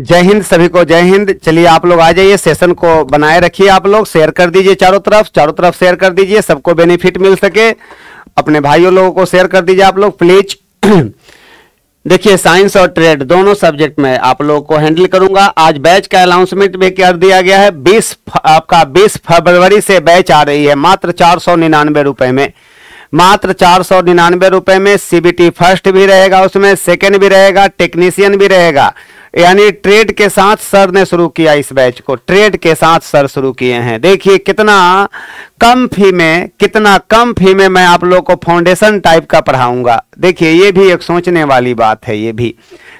जय हिंद, सभी को जय हिंद। चलिए आप लोग आ जाइए, सेशन को बनाए रखिए, आप लोग शेयर कर दीजिए चारों तरफ शेयर कर दीजिए, सबको बेनिफिट मिल सके। अपने भाइयों लोगों को शेयर कर दीजिए आप लोग प्लीज। देखिए साइंस और ट्रेड दोनों सब्जेक्ट में आप लोगों को हैंडल करूंगा। आज बैच का अनाउंसमेंट भी कर दिया गया है। 20 फरवरी से बैच आ रही है मात्र 499 रुपये में, मात्र 499 रुपये में। सीबीटी फर्स्ट भी रहेगा, उसमें सेकंड भी रहेगा, टेक्नीशियन भी रहेगा। यानी ट्रेड के साथ सर ने शुरू किया इस बैच को, ट्रेड के साथ सर शुरू किए हैं। देखिए कितना कम फी में मैं आप लोगों को फाउंडेशन टाइप का पढ़ाऊंगा। देखिए ये भी एक सोचने वाली बात है, ये भी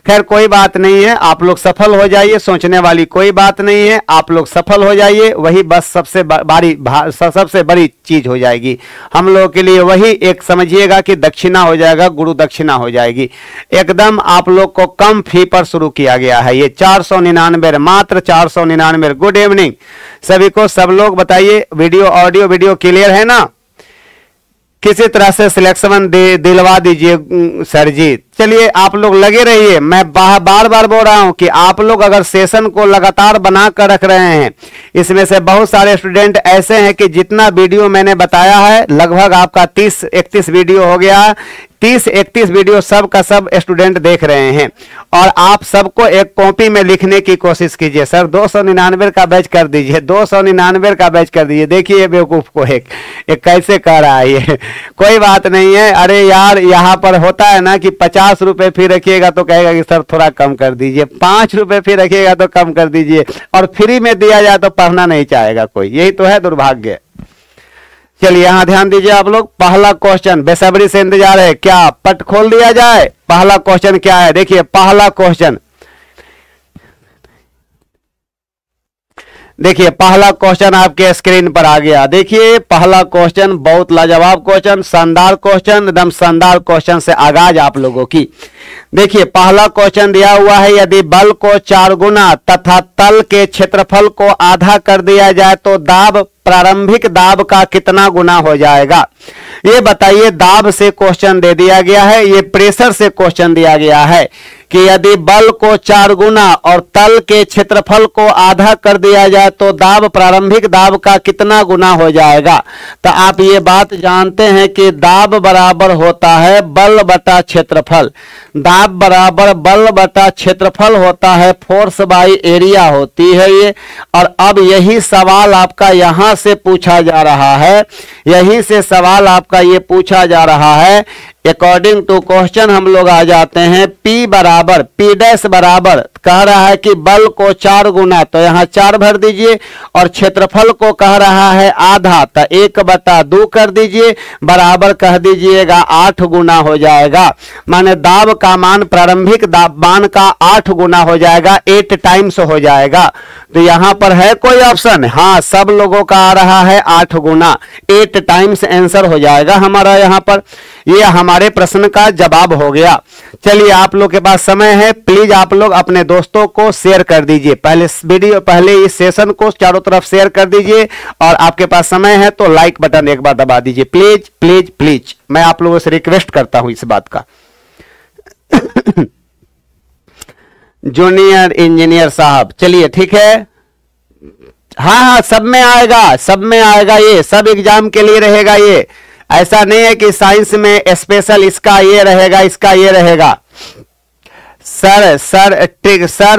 खैर कोई बात नहीं है। आप लोग सफल हो जाइए, सोचने वाली कोई बात नहीं है, आप लोग सफल हो जाइए। वही बस सबसे बड़ी चीज हो जाएगी हम लोगों के लिए, वही एक समझिएगा कि दक्षिणा हो जाएगा, गुरु दक्षिणा हो जाएगी। एकदम आप लोग को कम फी पर शुरू किया गया है ये 499, मात्र 499। गुड इवनिंग सभी को। सब लोग बताइए वीडियो ऑडियो वीडियो क्लियर है ना? किसी तरह से सिलेक्शन दिलवा दीजिए सर जी। चलिए आप लोग लगे रहिए। मैं बार बार बोल रहा हूं कि आप लोग अगर सेशन को लगातार बना कर रख रहे हैं, इसमें से बहुत सारे स्टूडेंट ऐसे हैं कि जितना वीडियो मैंने बताया है लगभग आपका 30-31 वीडियो हो गया, 30-31 वीडियो सब का सब स्टूडेंट देख रहे हैं। और आप सबको एक कॉपी में लिखने की कोशिश कीजिए, सर 299 का बैच कर दीजिए, 299 का बैच कर दीजिए। देखिए बेवकूफ़ को एक कैसे कह रहा है ये। कोई बात नहीं है। अरे यार यहाँ पर होता है ना कि 50 रुपये फी रखिएगा तो कहेगा कि सर थोड़ा कम कर दीजिए, 5 रुपये फी रखिएगा तो कम कर दीजिए, और फ्री में दिया जाए तो पढ़ना नहीं चाहेगा कोई। यही तो है दुर्भाग्य। चलिए यहाँ ध्यान दीजिए आप लोग। पहला क्वेश्चन बेसब्री से इंतजार है, क्या पट खोल दिया जाए? पहला क्वेश्चन क्या है? देखिए पहला क्वेश्चन आपके स्क्रीन पर आ गया। देखिए पहला क्वेश्चन बहुत लाजवाब क्वेश्चन, शानदार क्वेश्चन, एकदम शानदार क्वेश्चन से आगाज आप लोगों की। देखिए पहला क्वेश्चन दिया हुआ है, यदि बल को 4 गुना तथा तल के क्षेत्रफल को आधा कर दिया जाए तो दाब, प्रारंभिक दाब का कितना गुना हो जाएगा? ये बताइए। दाब से क्वेश्चन दे दिया गया है, ये प्रेशर से क्वेश्चन दिया गया है कि यदि बल को 4 गुना और तल के क्षेत्रफल को आधा कर दिया जाए तो दाब, प्रारंभिक दाब का कितना गुना हो जाएगा? तो आप ये बात जानते हैं कि दाब बराबर होता है बल बटा क्षेत्रफल। दाब बराबर बल बटा क्षेत्रफल होता है, फोर्स बाई एरिया होती है ये। और अब यही सवाल आपका यहाँ से पूछा जा रहा है, यहीं से सवाल आपका ये पूछा जा रहा है। अकॉर्डिंग टू क्वेश्चन हम लोग आ जाते हैं। P डैश बराबर कह रहा है कि बल को 4 गुना, तो यहाँ 4 भर दीजिए, और क्षेत्रफल को कह रहा है आधा, तो 1/2 कर दीजिए, बराबर कह दीजिएगा 8 गुना हो जाएगा। माने दाब का मान, प्रारंभिक दाब मान का 8 गुना हो जाएगा, 8 टाइम्स हो जाएगा। तो यहाँ पर है कोई ऑप्शन? हाँ, सब लोगों का आ रहा है 8 गुना, 8 टाइम्स आंसर हो जाएगा हमारा यहाँ पर। ये हमारे प्रश्न का जवाब हो गया। चलिए आप लोग के पास समय है, प्लीज आप लोग अपने दोस्तों को शेयर कर दीजिए। पहले इस सेशन को चारों तरफ शेयर कर दीजिए, और आपके पास समय है तो लाइक बटन एक बार दबा दीजिए प्लीज प्लीज प्लीज। मैं आप लोगों से रिक्वेस्ट करता हूं इस बात का। जूनियर इंजीनियर साहब, चलिए ठीक है। हाँ, सब में आएगा ये, सब एग्जाम के लिए रहेगा ये। ऐसा नहीं है कि साइंस में स्पेशल इसका ये रहेगा, इसका ये रहेगा। सर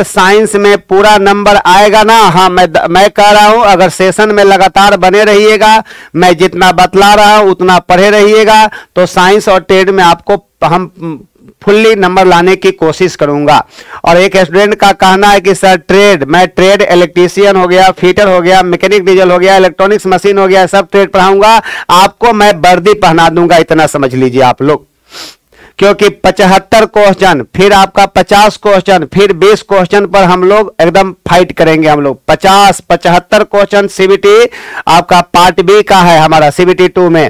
साइंस में पूरा नंबर आएगा ना? हाँ, मैं कह रहा हूँ अगर सेशन में लगातार बने रहिएगा, मैं जितना बतला रहा हूँ उतना पढ़े रहिएगा, तो साइंस और ट्रेड में आपको हम फुल्ली नंबर लाने की कोशिश करूंगा। और एक स्टूडेंट का कहना है कि सर मैं ट्रेड इलेक्ट्रीशियन हो गया, फिटर हो गया, मैकेनिक डीजल हो गया, इलेक्ट्रॉनिक्स मशीन हो गया, सब ट्रेड पढ़ाऊंगा आपको, मैं वर्दी पहना दूंगा। इतना समझ लीजिए आप लोग, क्योंकि 75 क्वेश्चन, फिर आपका 50 क्वेश्चन, फिर 20 क्वेश्चन पर हम लोग एकदम फाइट करेंगे। हम लोग 75 क्वेश्चन सीबीटी आपका पार्ट बी का है हमारा, सीबीटी 2 में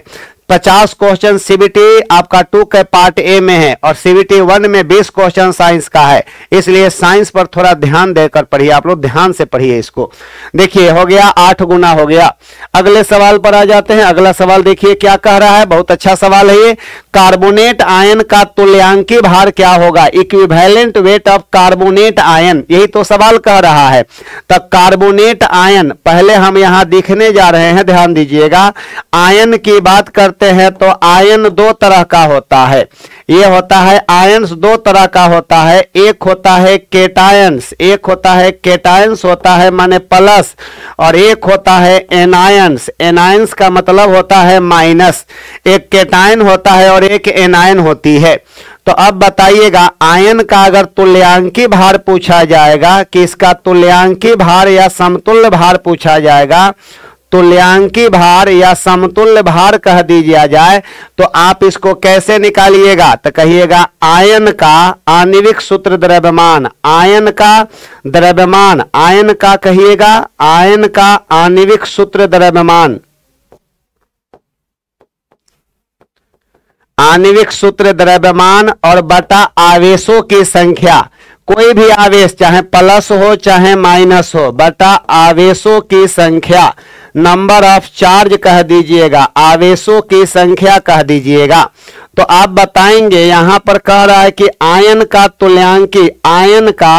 50 क्वेश्चन सीबीटी आपका 2 के पार्ट ए में है और सीबीटी 1 में 20 क्वेश्चन साइंस का है, इसलिए साइंस पर थोड़ा ध्यान देकर पढ़िए, आप लोग ध्यान से पढ़िए इसको। देखिए हो गया 8 गुना हो गया। अगले सवाल पर आ जाते हैं। अगला सवाल देखिए क्या कह रहा है, बहुत अच्छा सवाल है ये। कार्बोनेट आयन का तुल्यांकी भार क्या होगा, equivalent weight of carbonate ion, यही तो सवाल कह रहा है। तब कार्बोनेट आयन पहले हम यहां देखने जा रहे हैं, ध्यान दीजिएगा। आयन की बात करते हैं तो आयन 2 तरह का होता है, ये होता है आयन्स 2 तरह का होता है, एक होता है केटायन्स, एक होता है केटायन्स होता है माने प्लस, और एक होता है एनायन्स, एनायन्स का मतलब होता है माइनस। एक केटायन होता है और एक एनायन होती है। तो अब बताइएगा आयन का अगर तुल्यांकी भार पूछा जाएगा कि इसका तुल्यांकी भार या समतुल्य भार पूछा जाएगा, तुल्यांकी भार या समतुल्य भार कह दिया जाए तो आप इसको कैसे निकालिएगा, तो कहिएगा आयन का आणविक सूत्र द्रव्यमान, आयन का द्रव्यमान, आयन का कहिएगा आयन का आणविक सूत्र द्रव्यमान, आणविक सूत्र द्रव्यमान और बटा आवेशों की संख्या, कोई भी आवेश चाहे प्लस हो चाहे माइनस हो, बटा आवेशों की संख्या, नंबर ऑफ चार्ज कह दीजिएगा, आवेशों की संख्या कह दीजिएगा। तो आप बताएंगे यहाँ पर कह रहा है कि आयन का तुल्यांकी, आयन का,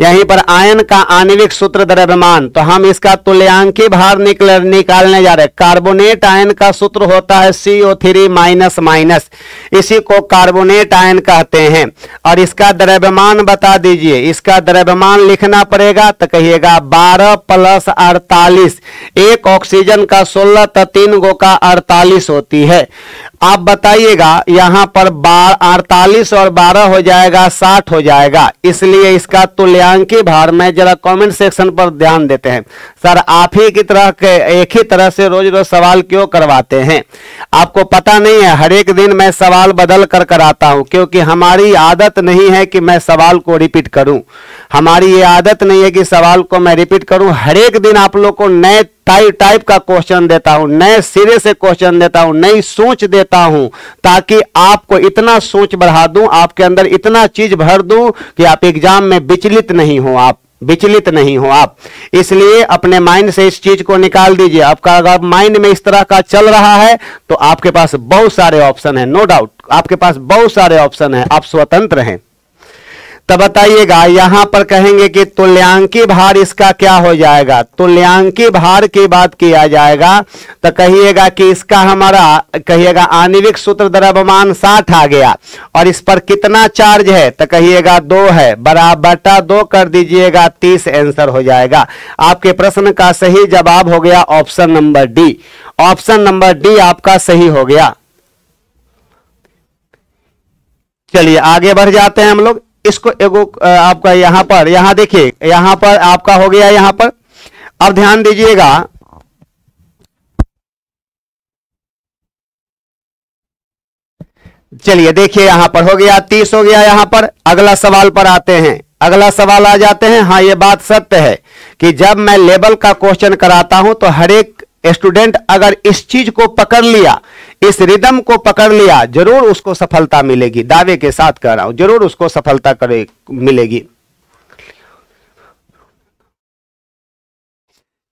यहीं पर आयन का आणविक सूत्र द्रव्यमान, तो हम इसका तुल्यांकी भार निकालने जा रहे हैं। कार्बोनेट आयन का सूत्र होता है CO3 माइनस माइनस, इसी को कार्बोनेट आयन कहते हैं। और इसका द्रव्यमान बता दीजिए, इसका द्रव्यमान लिखना पड़ेगा, तो कहिएगा 12 + 48, एक ऑक्सीजन का 16 तो 3 गो का 48 होती है। आप बताइएगा यहाँ पर 48 और 12 हो जाएगा 60 हो जाएगा, इसलिए इसका तुल्यांकी भार में जरा कमेंट सेक्शन पर ध्यान देते हैं। सर आप ही की तरह के एक ही तरह से रोज रोज सवाल क्यों करवाते हैं, आपको पता नहीं है हर एक दिन मैं सवाल बदल कर कराता हूं, क्योंकि हमारी आदत नहीं है कि मैं सवाल को रिपीट करूं, हमारी ये आदत नहीं है कि सवाल को मैं रिपीट करूं। हर एक दिन आप लोग को नए टाइप का क्वेश्चन देता हूं, नए सिरे से क्वेश्चन देता हूं, नई सोच देता हूं, ताकि आपको इतना सोच बढ़ा दूं, आपके अंदर इतना चीज भर दूं कि आप एग्जाम में विचलित नहीं हो, आप विचलित नहीं हो आप। इसलिए अपने माइंड से इस चीज को निकाल दीजिए। आपका अगर माइंड में इस तरह का चल रहा है तो आपके पास बहुत सारे ऑप्शन है, नो डाउट आपके पास बहुत सारे ऑप्शन है, आप स्वतंत्र हैं। तब बताइएगा यहां पर कहेंगे कि तुल्यांकी भार इसका क्या हो जाएगा, तुल्यांकी भार की बात किया जाएगा तो कहिएगा कि इसका हमारा कहिएगा आणविक सूत्र द्रव्यमान 60 आ गया और इस पर कितना चार्ज है, तो कहिएगा 2 है, बटा 2 कर दीजिएगा 30 आंसर हो जाएगा। आपके प्रश्न का सही जवाब हो गया option number D, option number D आपका सही हो गया। चलिए आगे बढ़ जाते हैं हम लोग। इसको एगो आपका यहां पर, यहां देखिए यहां पर आपका हो गया, यहां पर अब ध्यान दीजिएगा चलिए देखिए यहां पर हो गया 30 हो गया। यहां पर अगला सवाल पर आते हैं, अगला सवाल आ जाते हैं। हाँ ये बात सत्य है कि जब मैं लेवल का क्वेश्चन कराता हूं तो हर एक स्टूडेंट अगर इस चीज को पकड़ लिया, इस रिदम को पकड़ लिया, जरूर उसको सफलता मिलेगी, दावे के साथ कह रहा हूं, जरूर उसको सफलता मिलेगी।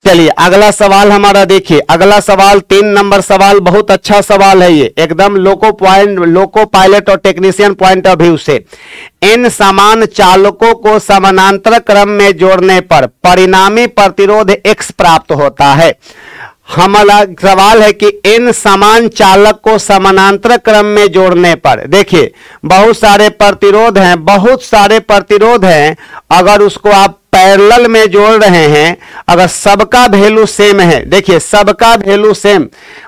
चलिए अगला सवाल हमारा देखिए, अगला सवाल 3 नंबर सवाल, बहुत अच्छा सवाल है ये, एकदम लोको पायलट और टेक्नीशियन पॉइंट ऑफ व्यू से। इन समान चालकों को समानांतर क्रम में जोड़ने पर परिणामी प्रतिरोध X प्राप्त होता है। हमारा सवाल है कि इन समान चालक को समानांतर क्रम में जोड़ने पर, देखिए बहुत सारे प्रतिरोध हैं, बहुत सारे प्रतिरोध हैं, अगर उसको आप पैरेलल में जोड़ रहे हैं, अगर सबका वैल्यू सेम है, देखिए सबका वैल्यू सेम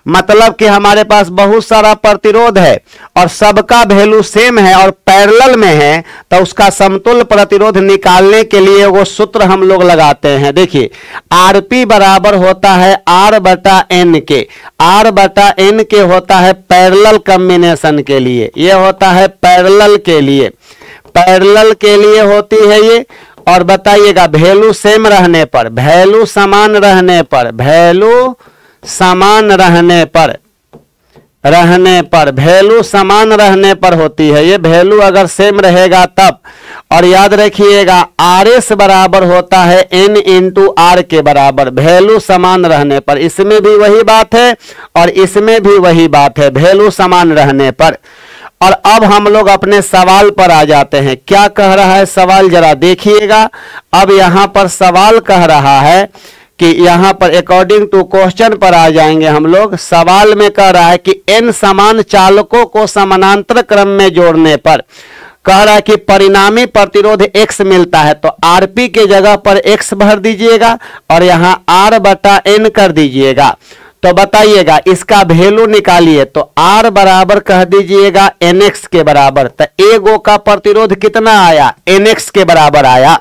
मतलब कि हमारे पास बहुत सारा प्रतिरोध है और सबका वैल्यू सेम है और पैरेलल में है, तो उसका समतुल्य प्रतिरोध निकालने के लिए वो सूत्र हम लोग लगाते हैं। देखिए आरपी बराबर होता है R/n के, R/n के होता है पैरेलल कॉम्बिनेशन के लिए, ये होता है पैरेलल के लिए, पैरेलल के लिए होती है ये। और बताइएगा वैल्यू सेम रहने पर, वैल्यू समान रहने पर, वैल्यू समान रहने पर वैल्यू समान रहने पर होती है। ये वैल्यू अगर सेम रहेगा तब, और याद रखिएगा आर एस बराबर होता है एन इंटू आर के बराबर, वैल्यू समान रहने पर। इसमें भी वही बात है और इसमें भी वही बात है, वैल्यू समान रहने पर। और अब हम लोग अपने सवाल पर आ जाते हैं। क्या कह रहा है सवाल, जरा देखिएगा। अब यहाँ पर सवाल कह रहा है कि यहाँ पर अकॉर्डिंग टू क्वेश्चन पर आ जाएंगे हम लोग। सवाल में कह रहा है कि एन समान चालकों को समानांतर क्रम में जोड़ने पर कह रहा है कि परिणामी प्रतिरोध x मिलता है, तो आरपी के जगह पर x भर दीजिएगा और यहाँ r बटा एन कर दीजिएगा। तो बताइएगा इसका वैल्यू निकालिए, तो R बराबर कह दीजिएगा NX के बराबर। तो ए गो का प्रतिरोध कितना आया, NX के बराबर आया।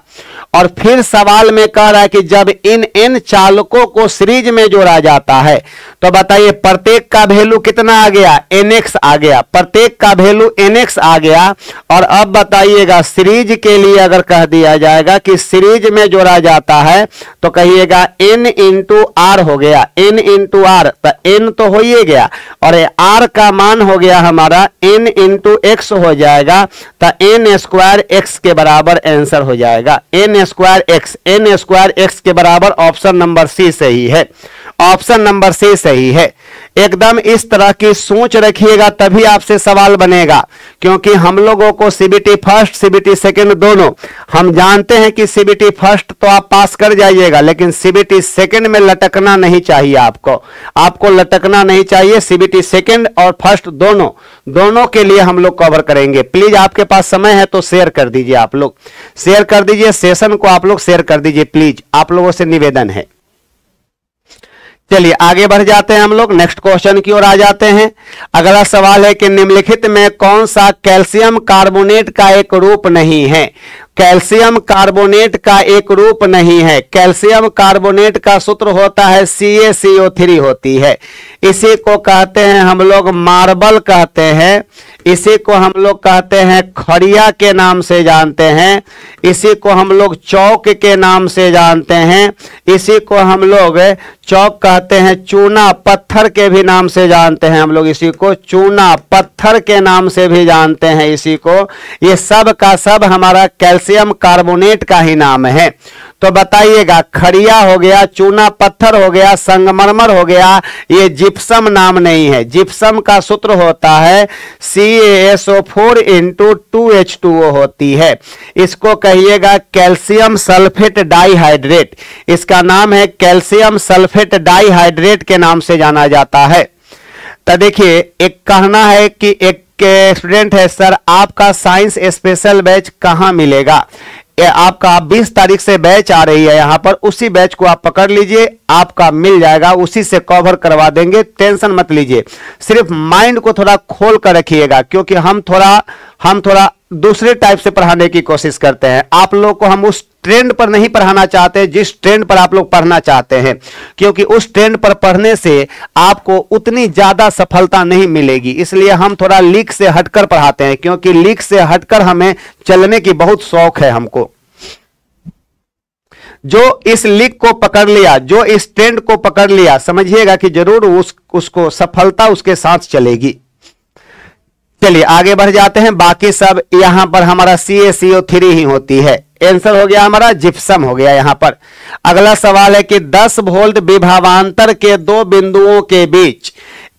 और फिर सवाल में कह रहा है कि जब इन n चालकों को सीरीज में जोड़ा जाता है, तो बताइए प्रत्येक का वैल्यू कितना आ गया, NX आ गया। प्रत्येक का वैल्यू NX आ गया। और अब बताइएगा सीरीज के लिए अगर कह दिया जाएगा कि सीरीज में जोड़ा जाता है, तो कहिएगा n इंटू आर हो गया, n इंटू आर। तो n तो हो ही गया और r का मान हो गया हमारा n इंटू एक्स हो जाएगा। तो n स्क्वायर एक्स के बराबर आंसर हो जाएगा, n स्क्वायर एक्स के बराबर। ऑप्शन नंबर सी सही है, ऑप्शन नंबर सी सही है। एकदम इस तरह की सोच रखिएगा तभी आपसे सवाल बनेगा, क्योंकि हम लोगों को सीबीटी फर्स्ट सीबीटी सेकंड दोनों, हम जानते हैं कि सीबीटी फर्स्ट तो आप पास कर जाइएगा, लेकिन सीबीटी सेकंड में लटकना नहीं चाहिए आपको, आपको लटकना नहीं चाहिए। सीबीटी सेकंड और फर्स्ट दोनों के लिए हम लोग कवर करेंगे। प्लीज आपके पास समय है तो शेयर कर दीजिए, आप लोग शेयर कर दीजिए, सेशन को आप लोग शेयर कर दीजिए प्लीज, आप लोगों से निवेदन है। चलिए आगे बढ़ जाते हैं हम लोग, नेक्स्ट क्वेश्चन की ओर आ जाते हैं। अगला सवाल है कि निम्नलिखित में कौन सा कैल्शियम कार्बोनेट का एक रूप नहीं है, कैल्शियम कार्बोनेट का एक रूप नहीं है। कैल्शियम कार्बोनेट का सूत्र होता है CaCO3 होती है। इसी को कहते हैं हम लोग मार्बल कहते हैं, इसी को हम लोग कहते हैं खड़िया के नाम से जानते हैं, इसी को हम लोग चौक के नाम से जानते हैं, इसी को हम लोग चौक कहते हैं, चूना पत्थर के भी नाम से जानते हैं हम लोग, इसी को चूना पत्थर के नाम से भी जानते हैं इसी को। ये सब का सब हमारा कैल्शियम कार्बोनेट का ही नाम है। तो बताइएगा खड़िया हो गया, चूना पत्थर हो गया, संगमरमर हो गया, ये जिप्सम नाम नहीं है। जिप्सम का सूत्र होता है CaSO4 इंटू 2H2O होती है। इसको कहिएगा कैल्शियम सल्फेट डाइहाइड्रेट, इसका नाम है कैल्शियम सल्फेट डाइहाइड्रेट के नाम से जाना जाता है। तो देखिए एक कहना है कि एक स्टूडेंट है, सर आपका साइंस स्पेशल बैच कहाँ मिलेगा, आपका 20 तारीख से बैच आ रही है यहाँ पर, उसी बैच को आप पकड़ लीजिए, आपका मिल जाएगा, उसी से कवर करवा देंगे, टेंशन मत लीजिए। सिर्फ माइंड को थोड़ा खोल कर रखिएगा, क्योंकि हम थोड़ा दूसरे टाइप से पढ़ाने की कोशिश करते हैं। आप लोगों को हम उस ट्रेंड पर नहीं पढ़ाना चाहते जिस ट्रेंड पर आप लोग पढ़ना चाहते हैं, क्योंकि उस ट्रेंड पर पढ़ने से आपको उतनी ज्यादा सफलता नहीं मिलेगी। इसलिए हम थोड़ा लीक से हटकर पढ़ाते हैं, क्योंकि लीक से हटकर हमें चलने की बहुत शौक है हमको। जो इस लीक को पकड़ लिया, जो इस ट्रेंड को पकड़ लिया, समझिएगा कि जरूर उसको सफलता उसके साथ चलेगी। चलिए आगे बढ़ जाते हैं। बाकी सब यहाँ पर हमारा CaCO3 ही होती है, आंसर हो गया हमारा जिप्सम हो गया यहाँ पर। अगला सवाल है कि 10 वोल्ट विभवांतर के दो बिंदुओं के बीच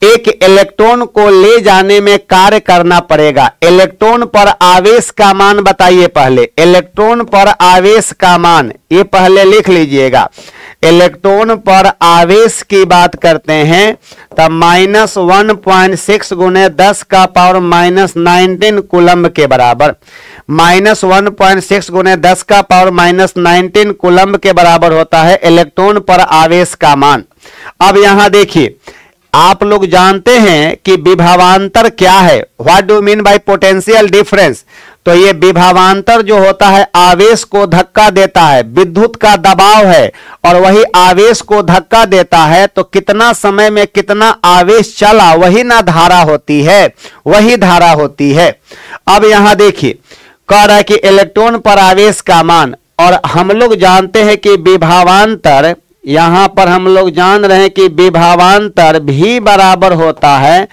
एक इलेक्ट्रॉन को ले जाने में कार्य करना पड़ेगा, इलेक्ट्रॉन पर आवेश का मान बताइए। पहले इलेक्ट्रॉन पर आवेश का मान ये पहले लिख लीजिएगा। इलेक्ट्रॉन पर आवेश की बात करते हैं तो -1.6 गुने 10⁻⁹ कूलम्ब के बराबर, -1.6 गुने 10⁻⁹ कूलम्ब के बराबर होता है इलेक्ट्रॉन पर आवेश का मान। अब यहां देखिए, आप लोग जानते हैं कि विभवांतर क्या है, what do mean by potential difference. तो ये विभवांतर जो होता है आवेश को धक्का देता है, विद्युत का दबाव है और वही आवेश को धक्का देता है, तो कितना समय में कितना आवेश चला वही ना धारा होती है, वही धारा होती है। अब यहां देखिए कह रहा है कि इलेक्ट्रॉन पर आवेश का मान, और हम लोग जानते हैं कि विभवांतर यहाँ पर हम लोग जान रहे हैं कि विभावांतर भी बराबर होता है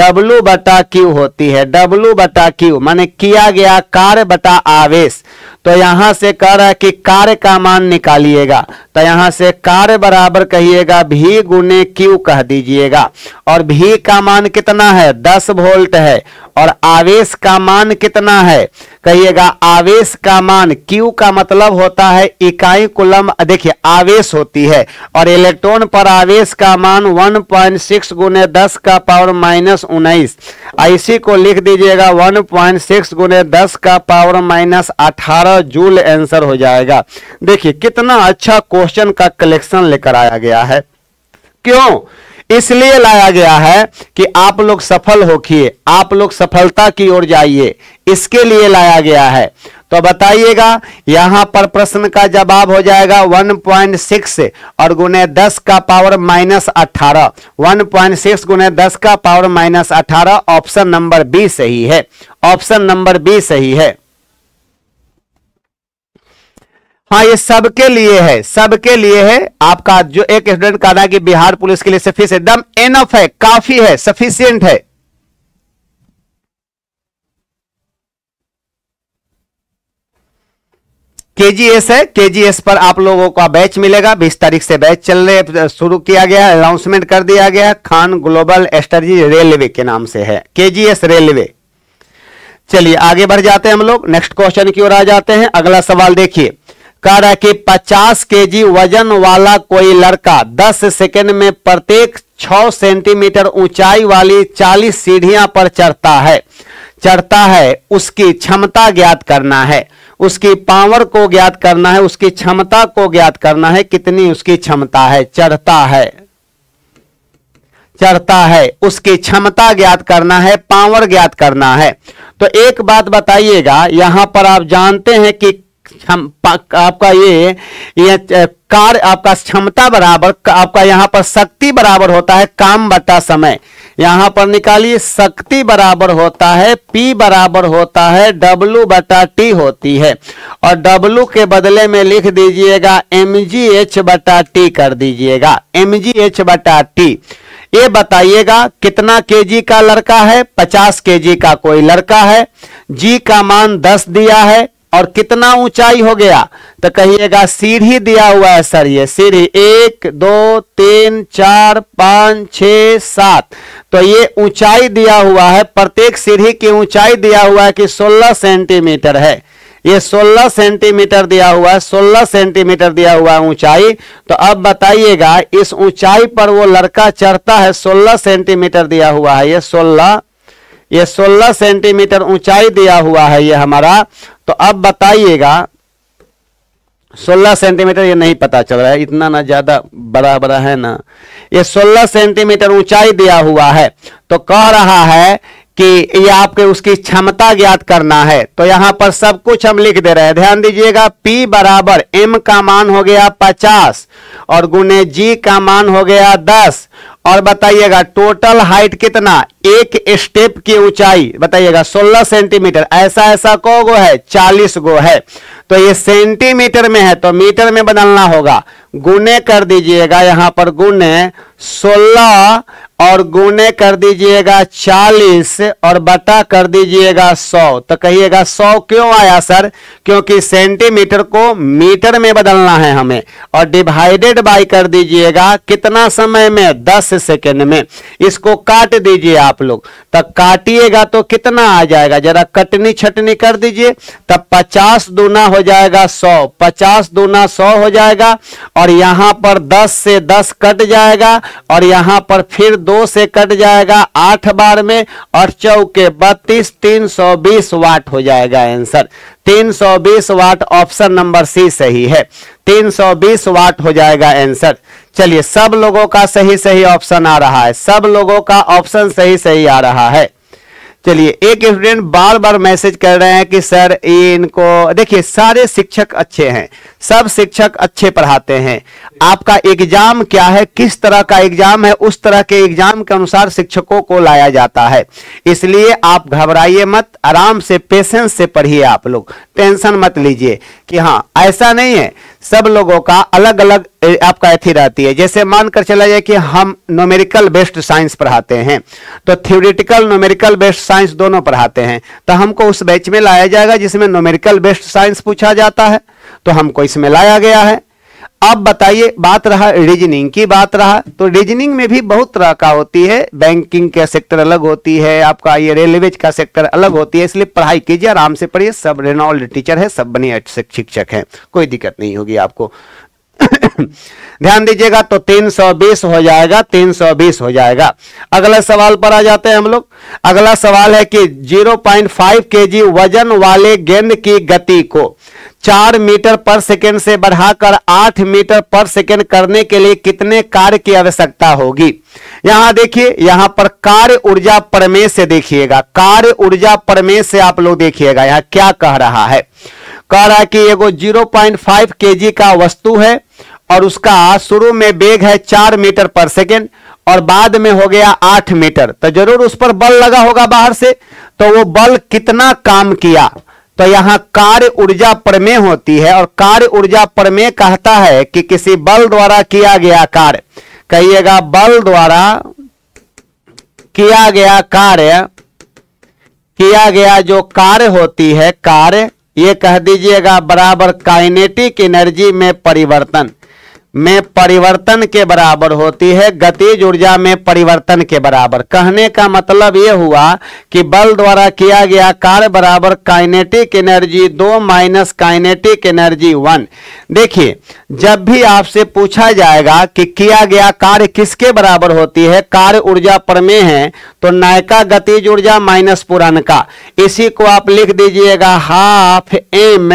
W बटा Q होती है। W बटा Q माने किया गया कार्य बटा आवेश। तो यहाँ से कह रहा है कि कार्य का मान निकालिएगा, तो यहाँ से कार्य बराबर कहिएगा V गुने Q कह दीजिएगा। और V का मान कितना है, 10 वोल्ट है। और आवेश का मान कितना है, कहिएगा आवेश का मान, Q का मतलब होता है इकाई कूलम, देखिए आवेश होती है। और इलेक्ट्रॉन पर आवेश का मान 1.6 गुने 10 का पावर माइनस 19, इसी को लिख दीजिएगा 1.6 गुने 10 का पावर माइनस 18 जूल आंसर हो जाएगा। देखिए कितना अच्छा क्वेश्चन का कलेक्शन लेकर आया गया है। क्यों इसलिए लाया गया है कि आप लोग सफल होखिए, आप लोग सफलता की ओर जाइए, इसके लिए लाया गया है। तो बताइएगा यहाँ पर प्रश्न का जवाब हो जाएगा 1.6 और गुने 10 का पावर माइनस 18, 1.6 गुने 10 का power minus 18, option number B सही है, ऑप्शन नंबर बी सही है। हाँ ये सबके लिए है, सबके लिए है। आपका जो एक स्टूडेंट कहा था कि बिहार पुलिस के लिए सफिशिएंट, एकदम एनफ है, काफी है, सफिशिएंट है। केजीएस है, केजीएस पर आप लोगों का बैच मिलेगा, 20 तारीख से बैच शुरू किया गया है, अनाउंसमेंट कर दिया गया, खान ग्लोबल स्टडीज रेलवे के नाम से है, केजीएस रेलवे। चलिए आगे बढ़ जाते हैं हम लोग, नेक्स्ट क्वेश्चन की ओर आ जाते हैं। अगला सवाल देखिए, कह रहा है कि 50 केजी वजन वाला कोई लड़का 10 सेकंड में प्रत्येक 6 सेंटीमीटर ऊंचाई वाली 40 सीढ़ियां पर चढ़ता है। उसकी क्षमता ज्ञात करना है, उसकी पावर को ज्ञात करना है, उसकी क्षमता को ज्ञात करना है, कितनी उसकी क्षमता है। चढ़ता है उसकी क्षमता ज्ञात करना है, पावर ज्ञात करना है। तो एक बात बताइएगा, यहाँ पर आप जानते हैं कि आपका ये कार्य, आपका क्षमता बराबर आपका यहाँ पर शक्ति बराबर होता है काम बटा समय। यहाँ पर निकालिए, शक्ति बराबर होता है P बराबर होता है W बटा T होती है। और W के बदले में लिख दीजिएगा mgh बटा T कर दीजिएगा, mgh बटा T। ये बताइएगा कितना केजी का लड़का है, 50 केजी का कोई लड़का है, G का मान 10 दिया है, और कितना ऊंचाई हो गया, तो कहिएगा सीढ़ी दिया हुआ है सर, ये सीढ़ी 1 2 3 4 5 6 7, तो ये ऊंचाई दिया हुआ है, प्रत्येक सीढ़ी की ऊंचाई दिया हुआ है कि 16 सेंटीमीटर है, ये 16 सेंटीमीटर दिया हुआ है, 16 सेंटीमीटर दिया हुआ है ऊंचाई। तो अब बताइएगा इस ऊंचाई पर वो लड़का चढ़ता है, 16 सेंटीमीटर दिया हुआ है, ये 16 सेंटीमीटर ऊंचाई दिया हुआ है ये हमारा। तो अब बताइएगा 16 सेंटीमीटर, ये नहीं पता चल रहा है, इतना ना ज्यादा बड़ा बड़ा है ना, ये 16 सेंटीमीटर ऊंचाई दिया हुआ है। तो कह रहा है कि ये आपके उसकी क्षमता ज्ञात करना है। तो यहाँ पर सब कुछ हम लिख दे रहे हैं, ध्यान दीजिएगा। P बराबर M का मान हो गया 50 और गुने G का मान हो गया 10, और बताइएगा टोटल हाइट कितना, एक स्टेप की ऊंचाई बताइएगा 16 सेंटीमीटर। ऐसा को गो है, 40 गो है, तो ये सेंटीमीटर में है तो मीटर में बदलना होगा। गुने कर दीजिएगा यहाँ पर, गुने 16 और गुने कर दीजिएगा 40 और बटा कर दीजिएगा 100। तो कहिएगा 100 क्यों आया सर, क्योंकि सेंटीमीटर को मीटर में बदलना है हमें। और डिवाइडेड बाय कर दीजिएगा कितना समय में, 10 सेकेंड में। इसको काट दीजिए आप लोग, तब काटिएगा तो कितना आ जाएगा, जरा कटनी छटनी कर दीजिए, तब 50 दूना हो जाएगा 100, 50 दूना 100 हो जाएगा। और यहाँ पर 10 से 10 कट जाएगा और यहाँ पर फिर 2 से कट जाएगा 8 बार में, और चौके 32, 320 वाट हो जाएगा answer, 320 watt. Option number C सही है, 320 वाट हो जाएगा आंसर। चलिए सब लोगों का सही ऑप्शन आ रहा है, सब लोगों का ऑप्शन सही आ रहा है। चलिए एक स्टूडेंट बार मैसेज कर रहे हैं कि सर ये इनको देखिए, सारे शिक्षक अच्छे हैं, सब शिक्षक अच्छे पढ़ाते हैं, आपका एग्जाम क्या है, किस तरह का एग्जाम है, उस तरह के एग्जाम के अनुसार शिक्षकों को लाया जाता है। इसलिए आप घबराइए मत, आराम से पेशेंस से पढ़िए, आप लोग टेंशन मत लीजिए कि हाँ ऐसा नहीं है सब लोगों का अलग अलग आपका एथी रहती है। जैसे मानकर चला जाए कि हम न्यूमेरिकल बेस्ड साइंस पढ़ाते हैं तो थ्योरेटिकल न्यूमेरिकल बेस्ड साइंस दोनों पढ़ाते हैं, तो हमको उस बैच में लाया जाएगा जिसमें न्यूमेरिकल बेस्ड साइंस पूछा जाता है, तो हमको इसमें लाया गया है। अब बताइए, बात रहा रीजनिंग की, बात रहा तो रीजनिंग में भी बहुत तरह का होती है। बैंकिंग का सेक्टर अलग होती है, आपका ये रेलवेज का सेक्टर अलग होती है, इसलिए पढ़ाई कीजिए, आराम से पढ़िए। सब रेनॉल्ड टीचर है, सब बने अच्छे शिक्षक हैं, कोई दिक्कत नहीं होगी आपको। ध्यान दीजिएगा तो 320 हो जाएगा, 320 हो जाएगा। अगला सवाल पर आ जाते हैं हम लोग। अगला सवाल है कि 0.5 केजी वजन वाले गेंद की गति को 4 मीटर पर सेकेंड से बढ़ाकर 8 मीटर पर सेकेंड करने के लिए कितने कार्य की आवश्यकता होगी। यहां देखिए, यहां पर कार्य ऊर्जा प्रमेय से देखिएगा, कार्य ऊर्जा प्रमेय से आप लोग देखिएगा यहां क्या कह रहा है। कह रहा है कि एगो 0.5 केजी का वस्तु है और उसका शुरू में वेग है 4 मीटर पर सेकेंड और बाद में हो गया 8 मीटर, तो जरूर उस पर बल लगा होगा बाहर से, तो वो बल कितना काम किया, तो यहाँ कार्य ऊर्जा प्रमेय होती है। और कार्य ऊर्जा प्रमेय कहता है कि किसी बल द्वारा किया गया कार्य, कहिएगा बल द्वारा किया गया कार्य, किया गया जो कार्य होती है, कार्य ये कह दीजिएगा बराबर काइनेटिक एनर्जी में परिवर्तन, में परिवर्तन के बराबर होती है, गतिज ऊर्जा में परिवर्तन के बराबर। कहने का मतलब यह हुआ कि बल द्वारा किया गया कार्य बराबर kinetic energy 2 minus kinetic energy 1। देखिए, जब भी आपसे पूछा जाएगा कि किया गया कार्य किसके बराबर होती है, कार्य ऊर्जा प्रमेय है तो नायका गतिज ऊर्जा माइनस पुरानका, इसी को आप लिख दीजिएगा हाफ एम,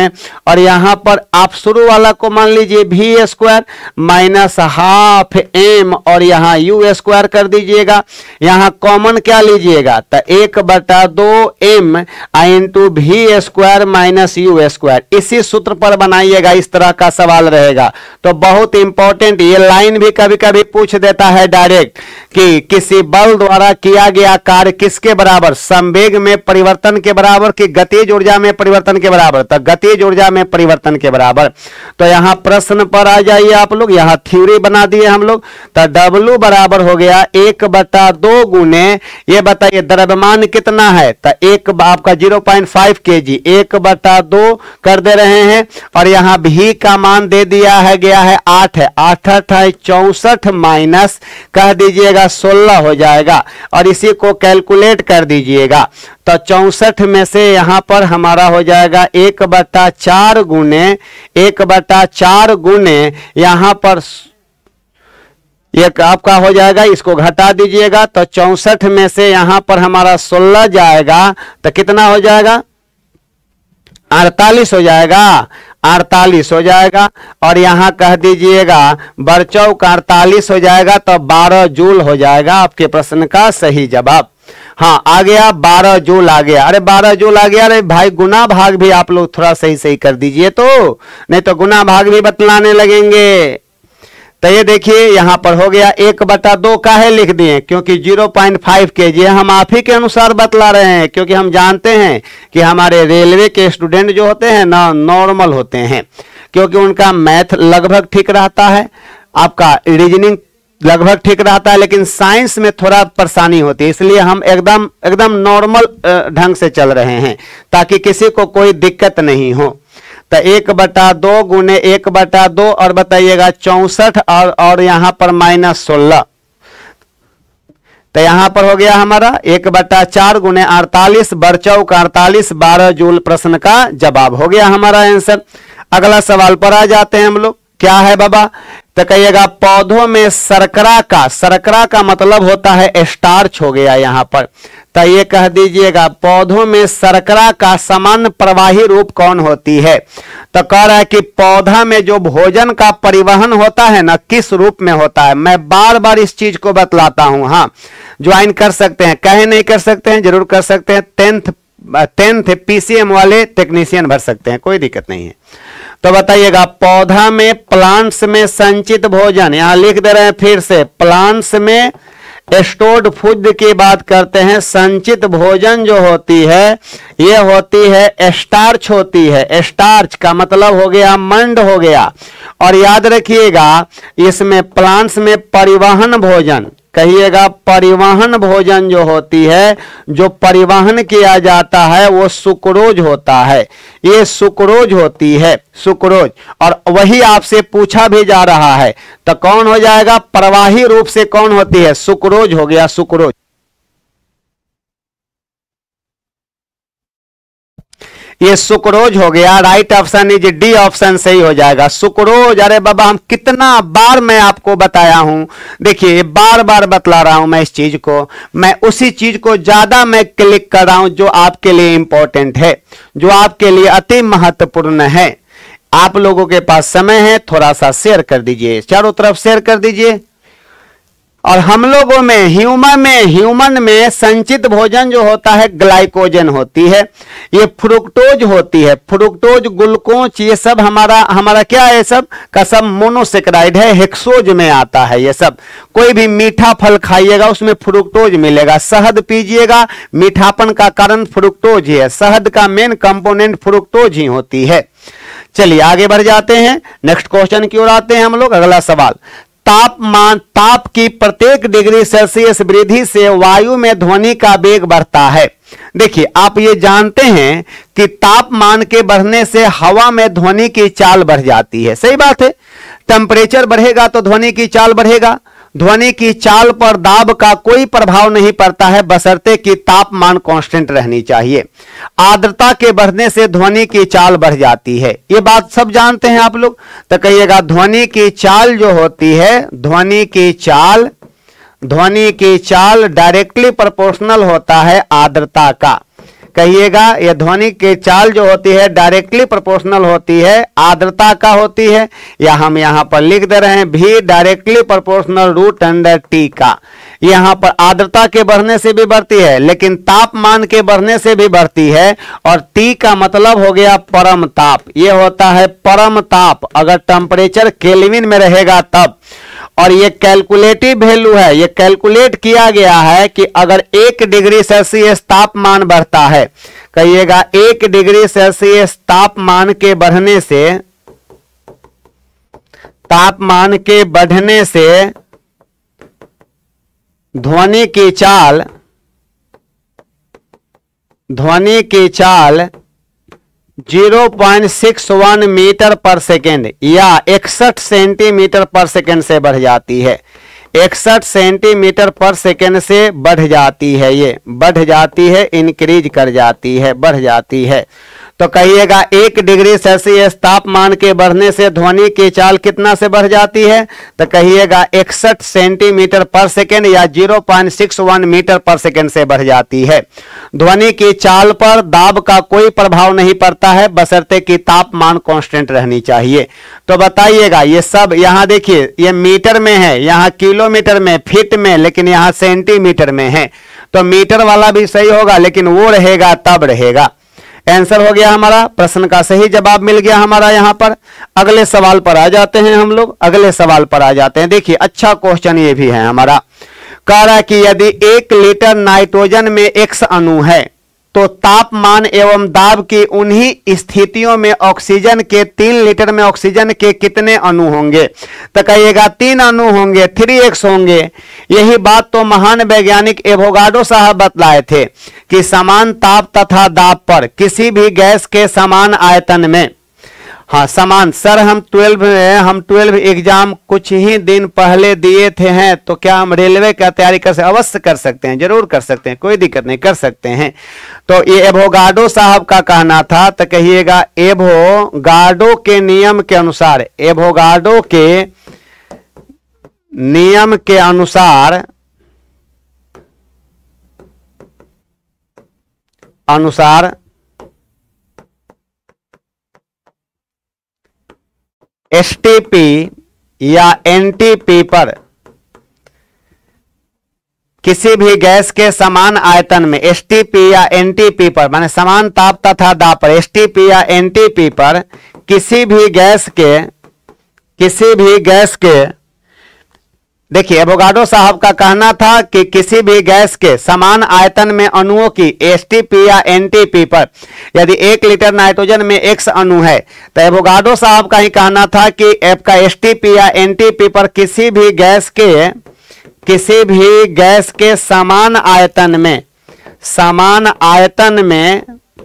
और यहाँ पर आप शुरू वाला को मान लीजिए भी स्क्वायर माइनस हाफ एम और यहाँ यू स्क्वायर कर दीजिएगा। यहाँ कॉमन क्या लीजिएगा तो 1/2 एम इंटू भी स्क्वायर माइनस यू स्क्वायर, इसी सूत्र पर बनाइएगा। इस तरह का सवाल रहेगा तो बहुत इंपॉर्टेंट, ये लाइन भी कभी कभी पूछ देता है डायरेक्ट कि किसी बल द्वारा किया गया कार्य किसके बराबर, संवेग में परिवर्तन के बराबर कि गतिज ऊर्जा में परिवर्तन के बराबर, तो गतिज ऊर्जा में परिवर्तन के बराबर। तो यहाँ प्रश्न पर आ जाइए आप लोग, यहाँ थ्योरी बना दिए हम लोग, तो W बराबर हो गया 1/2 गुने, ये बताइए द्रव्यमान कितना है, तो एक आपका 0.5 केजी 1/2 कर दे रहे हैं और यहाँ भी का मान दे दिया है गया है 8 है, 8 है 64 माइनस कह दीजिएगा 16 हो जाएगा और इसी को कैलकुलेट कर दीजिएगा। तो 64 में से यहाँ पर हमारा हो जाएगा 1/4 गुने, 1/4 गुने यहाँ पर एक आपका हो जाएगा, इसको घटा दीजिएगा तो 64 में से यहाँ पर हमारा 16 जाएगा तो कितना हो जाएगा 48 हो जाएगा, 48 हो जाएगा। और यहाँ कह दीजिएगा बरचौक 48 हो जाएगा तो 12 जूल हो जाएगा आपके प्रश्न का सही जवाब। हाँ आ गया 12 जूल आ गया, अरे 12 जूल आ गया, अरे भाई गुना भाग भी आप लोग थोड़ा सही सही कर दीजिए तो, नहीं तो गुना भाग भी बतलाने लगेंगे। तो ये देखिए यहाँ पर हो गया 1/2 का है लिख दिए, क्योंकि 0.5 केजी हम आप ही के अनुसार बतला रहे हैं, क्योंकि हम जानते हैं कि हमारे रेलवे के स्टूडेंट जो होते हैं ना नॉर्मल होते हैं, क्योंकि उनका मैथ लगभग ठीक रहता है, आपका रीजनिंग लगभग ठीक रहता है, लेकिन साइंस में थोड़ा परेशानी होती है, इसलिए हम एकदम नॉर्मल ढंग से चल रहे हैं ताकि किसी को कोई दिक्कत नहीं हो। तो 1/2 गुने 1/2 और बताइएगा 64 और यहाँ पर माइनस 16, तो यहाँ पर हो गया हमारा 1/4 गुने 48 बरचौक 48 12 जूल प्रश्न का जवाब हो गया हमारा आंसर। अगला सवाल पर आ जाते हैं हम लोग, क्या है बाबा, तो कहिएगा पौधों में शर्करा का, शर्करा का मतलब होता है स्टार्च हो गया यहाँ पर, तो ये कह दीजिएगा पौधों में शर्करा का समान प्रवाही रूप कौन होती है। तो कह रहा है कि पौधा में जो भोजन का परिवहन होता है ना किस रूप में होता है, मैं बार बार इस चीज को बतलाता हूं। हाँ ज्वाइन कर सकते हैं, कहे नहीं कर सकते हैं, जरूर कर सकते हैं, 10th PCM वाले टेक्नीशियन भर सकते हैं, कोई दिक्कत नहीं है। तो बताइएगा पौधा में, प्लांट्स में संचित भोजन, यहाँ लिख दे रहे हैं फिर से, प्लांट्स में स्टोर्ड फूड की बात करते हैं, संचित भोजन जो होती है ये होती है स्टार्च होती है। स्टार्च का मतलब हो गया मंड हो गया। और याद रखिएगा इसमें प्लांट्स में परिवहन भोजन कहिएगा, परिवहन भोजन जो होती है जो परिवहन किया जाता है वो सुक्रोज होता है, ये सुक्रोज होती है सुक्रोज। और वही आपसे पूछा भी जा रहा है तो कौन हो जाएगा, प्रवाही रूप से कौन होती है, सुक्रोज हो गया सुक्रोज। ये सुक्रोज हो गया, right option is D option सही हो जाएगा सुक्रोज। अरे बाबा हम कितना बार मैं आपको बताया हूं, देखिए बार बार बतला रहा हूं मैं इस चीज को, मैं उसी चीज को ज्यादा मैं क्लिक कर रहा हूं जो आपके लिए इंपॉर्टेंट है, जो आपके लिए अति महत्वपूर्ण है। आप लोगों के पास समय है, थोड़ा सा शेयर कर दीजिए, चारों तरफ शेयर कर दीजिए। और हम लोगों में ह्यूमन में संचित भोजन जो होता है ग्लाइकोजन होती है, ये फ्रुक्टोज होती है, फ्रुक्टोज ग्लूकोज ये सब हमारा क्या है, सब का सब मोनोसेक्राइड है, हेक्सोज में आता है ये सब। कोई भी मीठा फल खाइएगा उसमें फ्रुक्टोज मिलेगा, शहद पीजिएगा मीठापन का कारण फ्रुक्टोज ही है, शहद का मेन कंपोनेंट फ्रुक्टोज ही होती है। चलिए आगे बढ़ जाते हैं, नेक्स्ट क्वेश्चन की ओर आते हैं हम लोग। अगला सवाल, ताप की प्रत्येक डिग्री सेल्सियस वृद्धि से वायु में ध्वनि का वेग बढ़ता है। देखिए आप ये जानते हैं कि तापमान के बढ़ने से हवा में ध्वनि की चाल बढ़ जाती है, सही बात है। टेम्परेचर बढ़ेगा तो ध्वनि की चाल बढ़ेगा, ध्वनि की चाल पर दाब का कोई प्रभाव नहीं पड़ता है बशर्ते कि तापमान कांस्टेंट रहनी चाहिए। आर्द्रता के बढ़ने से ध्वनि की चाल बढ़ जाती है, ये बात सब जानते हैं आप लोग। तो कहिएगा ध्वनि की चाल जो होती है, ध्वनि की चाल डायरेक्टली प्रोपोर्शनल होता है आर्द्रता का। कहिएगा यह ध्वनि की चाल जो होती है डायरेक्टली प्रोपोर्शनल होती है आर्द्रता का होती है, या हम यहाँ पर लिख दे रहे हैं भी directly proportional root under T का। यहाँ पर आर्द्रता के बढ़ने से भी बढ़ती है लेकिन तापमान के बढ़ने से भी बढ़ती है। और टी का मतलब हो गया परम ताप, ये होता है परम ताप अगर टेम्परेचर केल्विन में रहेगा तब। और ये कैलकुलेटिव वैल्यू है, ये कैलकुलेट किया गया है कि अगर 1 डिग्री सेल्सियस तापमान बढ़ता है, कहिएगा 1 डिग्री सेल्सियस तापमान के बढ़ने से ध्वनि की चाल 0.61 मीटर पर सेकेंड या 61 सेंटीमीटर पर सेकेंड से बढ़ जाती है, 61 सेंटीमीटर पर सेकेंड से बढ़ जाती है, ये बढ़ जाती है, इंक्रीज कर जाती है, बढ़ जाती है। तो कहिएगा 1 डिग्री सेल्सियस तापमान के बढ़ने से ध्वनि की चाल कितना से बढ़ जाती है, तो कहिएगा 61 सेंटीमीटर पर सेकेंड या 0.61 मीटर पर सेकेंड से बढ़ जाती है। ध्वनि की चाल पर दाब का कोई प्रभाव नहीं पड़ता है बशर्ते कि तापमान कांस्टेंट रहनी चाहिए। तो बताइएगा ये सब, यहाँ देखिए ये मीटर में है, यहाँ किलोमीटर में, फीट में, लेकिन यहाँ सेंटीमीटर में है तो मीटर वाला भी सही होगा लेकिन वो रहेगा तब रहेगा। आंसर हो गया हमारा, प्रश्न का सही जवाब मिल गया हमारा यहाँ पर। अगले सवाल पर आ जाते हैं हम लोग, अगले सवाल पर आ जाते हैं। देखिए अच्छा क्वेश्चन ये भी है हमारा, कह रहा है कि यदि 1 लीटर नाइट्रोजन में X अणु है तो तापमान एवं दाब की उन्हीं स्थितियों में ऑक्सीजन के 3 लीटर में ऑक्सीजन के कितने अणु होंगे, तो कहिएगा 3 अणु होंगे, 3X होंगे। यही बात तो महान वैज्ञानिक एवोगाडो साहब बतलाए थे कि समान ताप तथा दाब पर किसी भी गैस के समान आयतन में, हाँ समान, सर हम 12 एग्जाम कुछ ही दिन पहले दिए थे हैं, तो क्या हम रेलवे का तैयारी अवश्य कर सकते हैं, जरूर कर सकते हैं, कोई दिक्कत नहीं, कर सकते हैं। तो ये एवोगाडो साहब का कहना था, तो कहिएगा एवोगाडो के नियम के अनुसार, एवोगाडो के नियम के अनुसार एसटीपी या एनटीपी पर किसी भी गैस के समान आयतन में, एसटीपी या एनटीपी पर माने समान ताप तथा दाब पर, एसटीपी या एनटीपी पर किसी भी गैस के देखिए एवोगाडो साहब का कहना था कि किसी भी गैस के समान आयतन में अणुओं की एसटीपी या एनटीपी पर यदि 1 लीटर नाइट्रोजन में x अणु है तो एवोगाडो साहब का ही कहना था कि आपका एसटीपी या एनटीपी पर किसी भी गैस के समान आयतन में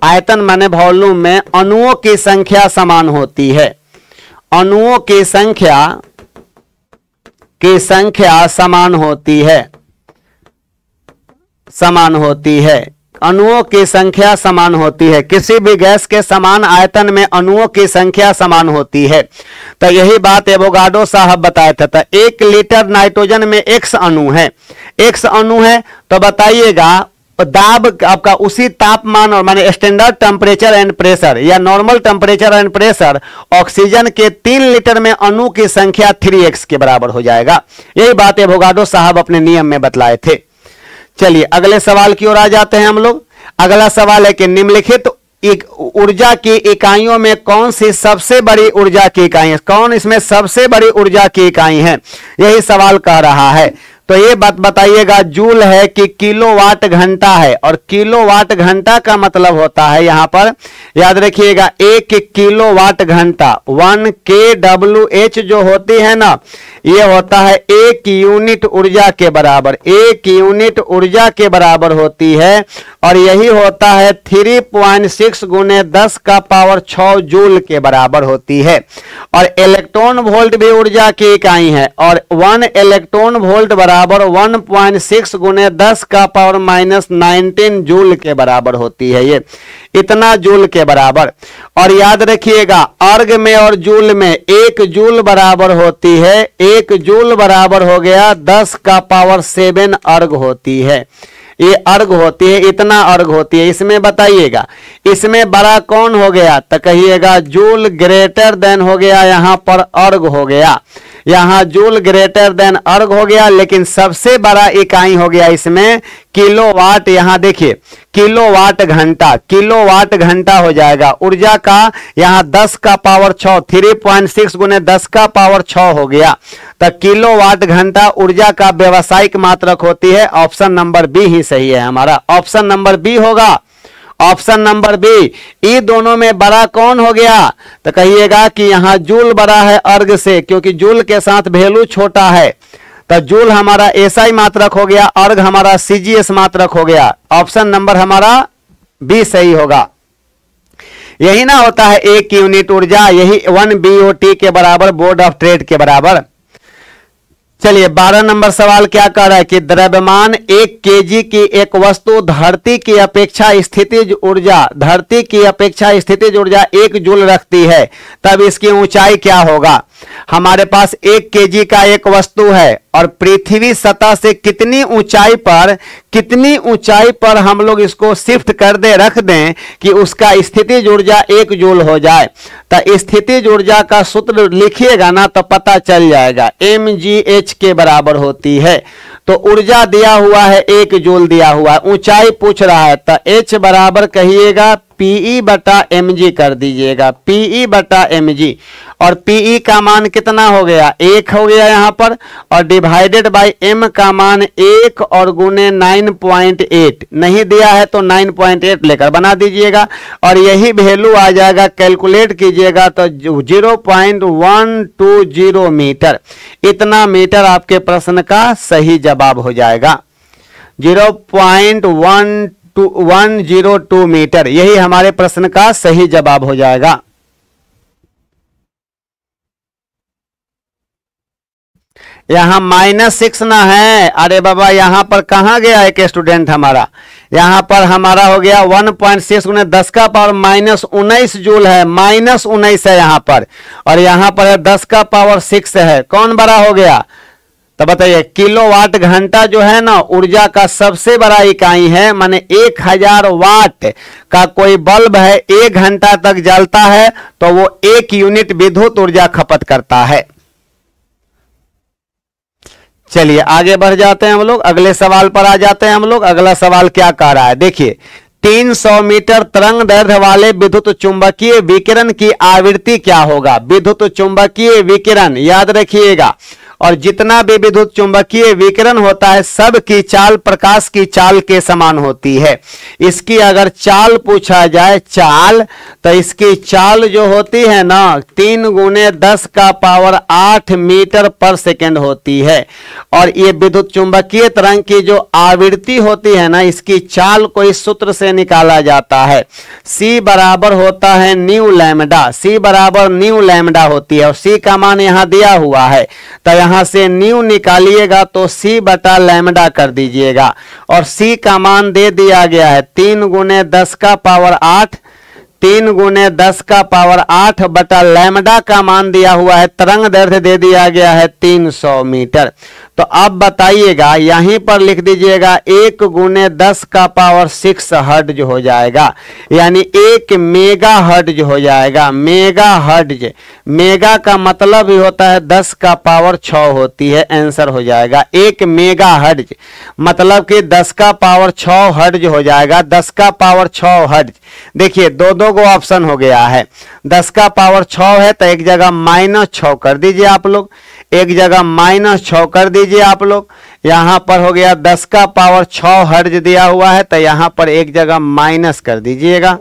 आयतन माने वॉल्यूम में अणुओं की संख्या समान होती है, अणुओं की संख्या समान होती है अणुओं की संख्या समान होती है, किसी भी गैस के समान आयतन में अणुओं की संख्या समान होती है। तो यही बात एवोगाडो साहब बताए थे। तो 1 लीटर नाइट्रोजन में x अणु है तो बताइएगा दाब आपका उसी तापमान और माने स्टैंडर्ड टेम्परेचर एंड प्रेशर या normal temperature and pressure oxygen के 3 लीटर में अणु की संख्या 3x के बराबर हो जाएगा। यही बात एवोगाडो साहब अपने नियम में बतलाए थे। चलिए अगले सवाल की ओर आ जाते हैं हम लोग। अगला सवाल है कि निम्नलिखित ऊर्जा की इकाइयों में कौन सी सबसे बड़ी ऊर्जा की इकाई है, कौन इसमें सबसे बड़ी ऊर्जा की इकाई है, यही सवाल कह रहा है। तो ये बात बताइएगा जूल है कि किलोवाट घंटा है, और किलोवाट घंटा का मतलब होता है यहाँ पर याद रखिएगा 1 किलोवाट घंटा 1 kWh जो होती है ना ये होता है 1 यूनिट ऊर्जा के बराबर, 1 यूनिट ऊर्जा के बराबर होती है और यही होता है 3.6 × 10⁶ जूल के बराबर होती है। और इलेक्ट्रॉन वोल्ट भी ऊर्जा की इकाई है और 1 इलेक्ट्रॉन वोल्ट 1.6 × 10⁻¹९ जूल के बराबर होती है, ये इतना जूल के बराबर। और याद रखिएगा अर्ग में और जूल में 1 जूल बराबर होती है, 1 जूल बराबर हो गया 10⁷ अर्ग होती है, ये अर्ग होती है, इतना अर्ग होती है। इसमें बताइएगा इसमें बड़ा कौन हो गया तो कहिएगा जूल ग्रेटर देन हो गया, यहाँ पर अर्ग हो गया, यहाँ जूल ग्रेटर देन अर्ग हो गया, लेकिन सबसे बड़ा इकाई हो गया इसमें किलोवाट। यहाँ देखिए किलोवाट घंटा हो जाएगा ऊर्जा का, यहाँ 10⁶ 3.6 × 10⁶ हो गया। तो किलोवाट घंटा ऊर्जा का व्यावसायिक मात्रक होती है, ऑप्शन नंबर बी ही सही है हमारा, ऑप्शन नंबर बी होगा, ऑप्शन नंबर बी। ये दोनों में बड़ा कौन हो गया तो कहिएगा कि यहाँ जूल बड़ा है अर्ग से, क्योंकि जूल के साथ वैल्यू छोटा है, तो जूल हमारा एसआई मात्रक हो गया, अर्ग हमारा सीजीएस मात्रक हो गया, ऑप्शन नंबर हमारा बी सही होगा। यही ना होता है 1 यूनिट ऊर्जा, यही 1 BOT के बराबर, बोर्ड ऑफ ट्रेड के बराबर। चलिए 12 नंबर सवाल क्या कह रहा है कि द्रव्यमान 1 kg की एक वस्तु धरती की अपेक्षा स्थितिज ऊर्जा 1 जूल रखती है तब इसकी ऊंचाई क्या होगा। हमारे पास 1 kg का एक वस्तु है और पृथ्वी सतह से कितनी ऊंचाई पर हम लोग इसको शिफ्ट कर दे रख दें कि उसका स्थितिज ऊर्जा 1 जूल हो जाए। तो स्थितिज ऊर्जा का सूत्र लिखिएगा ना तो पता चल जाएगा, mgh के बराबर होती है। तो ऊर्जा दिया हुआ है 1 जूल दिया हुआ है, ऊंचाई पूछ रहा है तो h बराबर कहिएगा PE/mg कर दीजिएगा, PE/mg, और PE का मान कितना हो गया 1 हो गया यहाँ पर, और डिवाइडेड बाय m का मान 1 और गुने 9.8, नहीं दिया है तो 9.8 लेकर बना दीजिएगा और यही वैल्यू आ जाएगा, कैलकुलेट कीजिएगा तो 0.120 मीटर, इतना मीटर आपके प्रश्न का सही जवाब हो जाएगा, 0.102 मीटर, यही हमारे प्रश्न का सही जवाब हो जाएगा। यहाँ -6 ना है, अरे बाबा यहाँ पर कहाँ गया एक स्टूडेंट हमारा, यहाँ पर हमारा हो गया 1.6 × 10⁻¹९ जूल है, -19 है यहाँ पर, और यहाँ पर है 10⁶ है, कौन बड़ा हो गया तो बताइए। किलोवाट घंटा जो है ना ऊर्जा का सबसे बड़ा इकाई है, माने 1000 वाट का कोई बल्ब है 1 घंटा तक जलता है तो वो 1 यूनिट विद्युत ऊर्जा खपत करता है। चलिए आगे बढ़ जाते हैं हम लोग, अगले सवाल पर आ जाते हैं हम लोग। अगला सवाल क्या कह रहा है देखिए, 300 मीटर तरंग दैर्ध्य वाले विद्युत चुंबकीय विकिरण की आवृत्ति क्या होगा। विद्युत चुंबकीय विकिरण याद रखिएगा और जितना भी विद्युत चुंबकीय विकिरण होता है सब की चाल प्रकाश की चाल के समान होती है। इसकी अगर चाल पूछा जाए चाल, तो इसकी चाल जो होती है ना 3 × 10⁸ मीटर पर सेकेंड होती है। और ये विद्युत चुंबकीय तरंग की जो आवृत्ति होती है ना इसकी चाल को इस सूत्र से निकाला जाता है। C बराबर होता है न्यू लैम्डा, C बराबर न्यू लैम्डा होती है और C का मान यहाँ दिया हुआ है, तो यहाँ से न्यू निकालिएगा तो C बटा लैम्डा कर दीजिएगा। और C का मान दे दिया गया है 3 × 10⁸, 3 × 10⁸ बटा लैम्डा का मान दिया हुआ है, तरंग दैर्ध्य दे दिया गया है 300 मीटर। तो अब बताइएगा यहीं पर लिख दीजिएगा 1 × 10⁶ हर्ट्ज हो जाएगा, यानी 1 मेगा हर्ट्ज हो जाएगा। मेगा हर्ट्ज, मेगा का मतलब ही होता है 10⁶ होती है, आंसर हो जाएगा 1 मेगा हर्ट्ज, मतलब कि 10⁶ हर्ट्ज हो जाएगा। 10⁶ हर्ट्ज, देखिए दो को ऑप्शन हो गया है, 10⁶ है तो एक जगह -6 कर दीजिए आप लोग, एक जगह -6 कर दीजिए आप लोग। यहाँ पर हो गया 10⁶ हर्ज दिया हुआ है, तो यहाँ पर एक जगह माइनस कर दीजिएगा।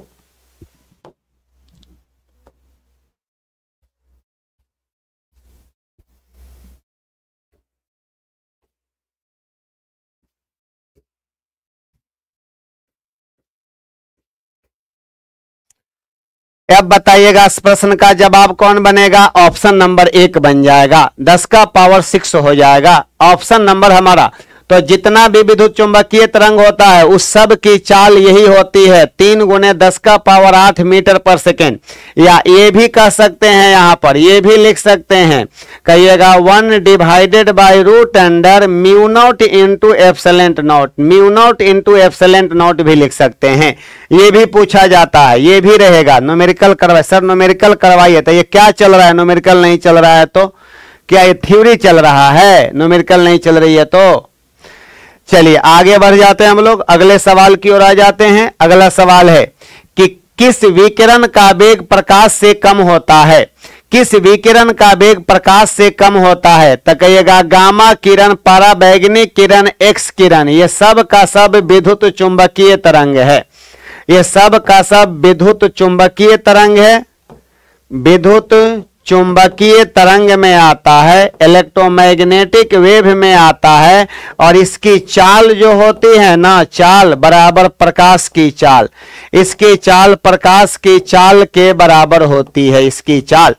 अब बताइएगा इस प्रश्न का जवाब कौन बनेगा, ऑप्शन नंबर 1 बन जाएगा, 10⁶ हो जाएगा ऑप्शन नंबर हमारा। तो जितना भी विद्युत चुंबकीय तरंग होता है उस सब की चाल यही होती है 3 × 10⁸ मीटर पर सेकेंड, या ये भी कह सकते हैं, यहाँ पर ये भी लिख सकते हैं, कहिएगा 1/√√, μ naught into एप्सिलॉन नॉट भी लिख सकते हैं। ये भी पूछा जाता है, ये भी रहेगा न्यूमेरिकल करवाए, सर न्यूमेरिकल करवाइए, तो ये क्या चल रहा है, न्यूमेरिकल नहीं चल रहा है तो क्या ये थ्योरी चल रहा है, न्यूमेरिकल नहीं चल रही है। तो चलिए आगे बढ़ जाते हैं हम लोग, अगले सवाल की ओर आ जाते हैं। अगला सवाल है कि किस विकिरण का वेग प्रकाश से कम होता है, किस विकिरण का वेग प्रकाश से कम होता है, तो कहिएगा गामा किरण, पराबैंगनी किरण, एक्स किरण, ये सब का सब विद्युत चुंबकीय तरंग है, ये सब का सब विद्युत चुंबकीय तरंग है, विद्युत चुंबकीय तरंग में आता है, इलेक्ट्रोमैग्नेटिक वेव में आता है। और इसकी चाल जो होती है ना चाल बराबर प्रकाश की चाल, इसकी चाल प्रकाश की चाल के बराबर होती है इसकी चाल।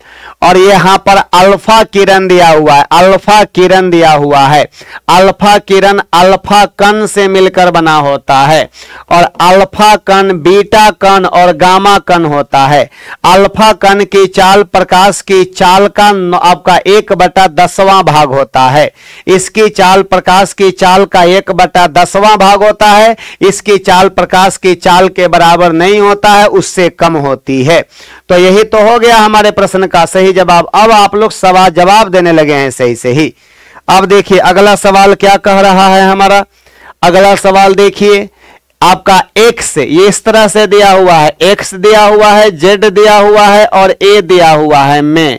और यहाँ पर अल्फा किरण दिया हुआ है, अल्फा किरण दिया हुआ है, अल्फा किरण अल्फा कण से मिलकर बना होता है, और अल्फा कण बीटा कण और गामा कण होता है। अल्फा कण की चाल प्रकाश की चाल का आपका 1/10 भाग होता है, इसकी चाल प्रकाश की चाल का 1/10 भाग होता है। इसकी चाल प्रकाश की चाल के बराबर नहीं होता है, उससे कम होती है। तो यही तो हो गया हमारे प्रश्न का सही जवाब। अब आप लोग सवाल जवाब देने लगे हैं सही से ही। अब देखिए अगला सवाल क्या कह रहा है हमारा, अगला सवाल देखिए आपका x ये इस तरह से दिया हुआ है, x दिया हुआ है, z दिया हुआ है और a दिया हुआ है में,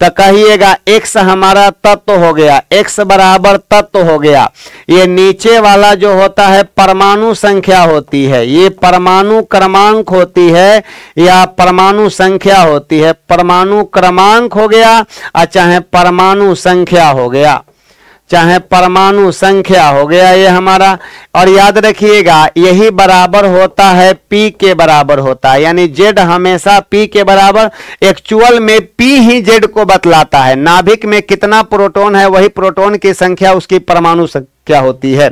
तो कहिएगा x हमारा तत्व हो गया, x बराबर तत्व हो गया। ये नीचे वाला जो होता है परमाणु संख्या होती है, ये परमाणु क्रमांक होती है या परमाणु संख्या होती है, परमाणु क्रमांक हो गया और चाहे परमाणु संख्या हो गया, चाहे परमाणु संख्या हो गया ये हमारा। और याद रखिएगा यही बराबर होता है पी के बराबर होता है, यानी जेड हमेशा पी के बराबर, एक्चुअल में पी ही जेड को बतलाता है। नाभिक में कितना प्रोटॉन है वही प्रोटॉन की संख्या उसकी परमाणु संख्या होती है।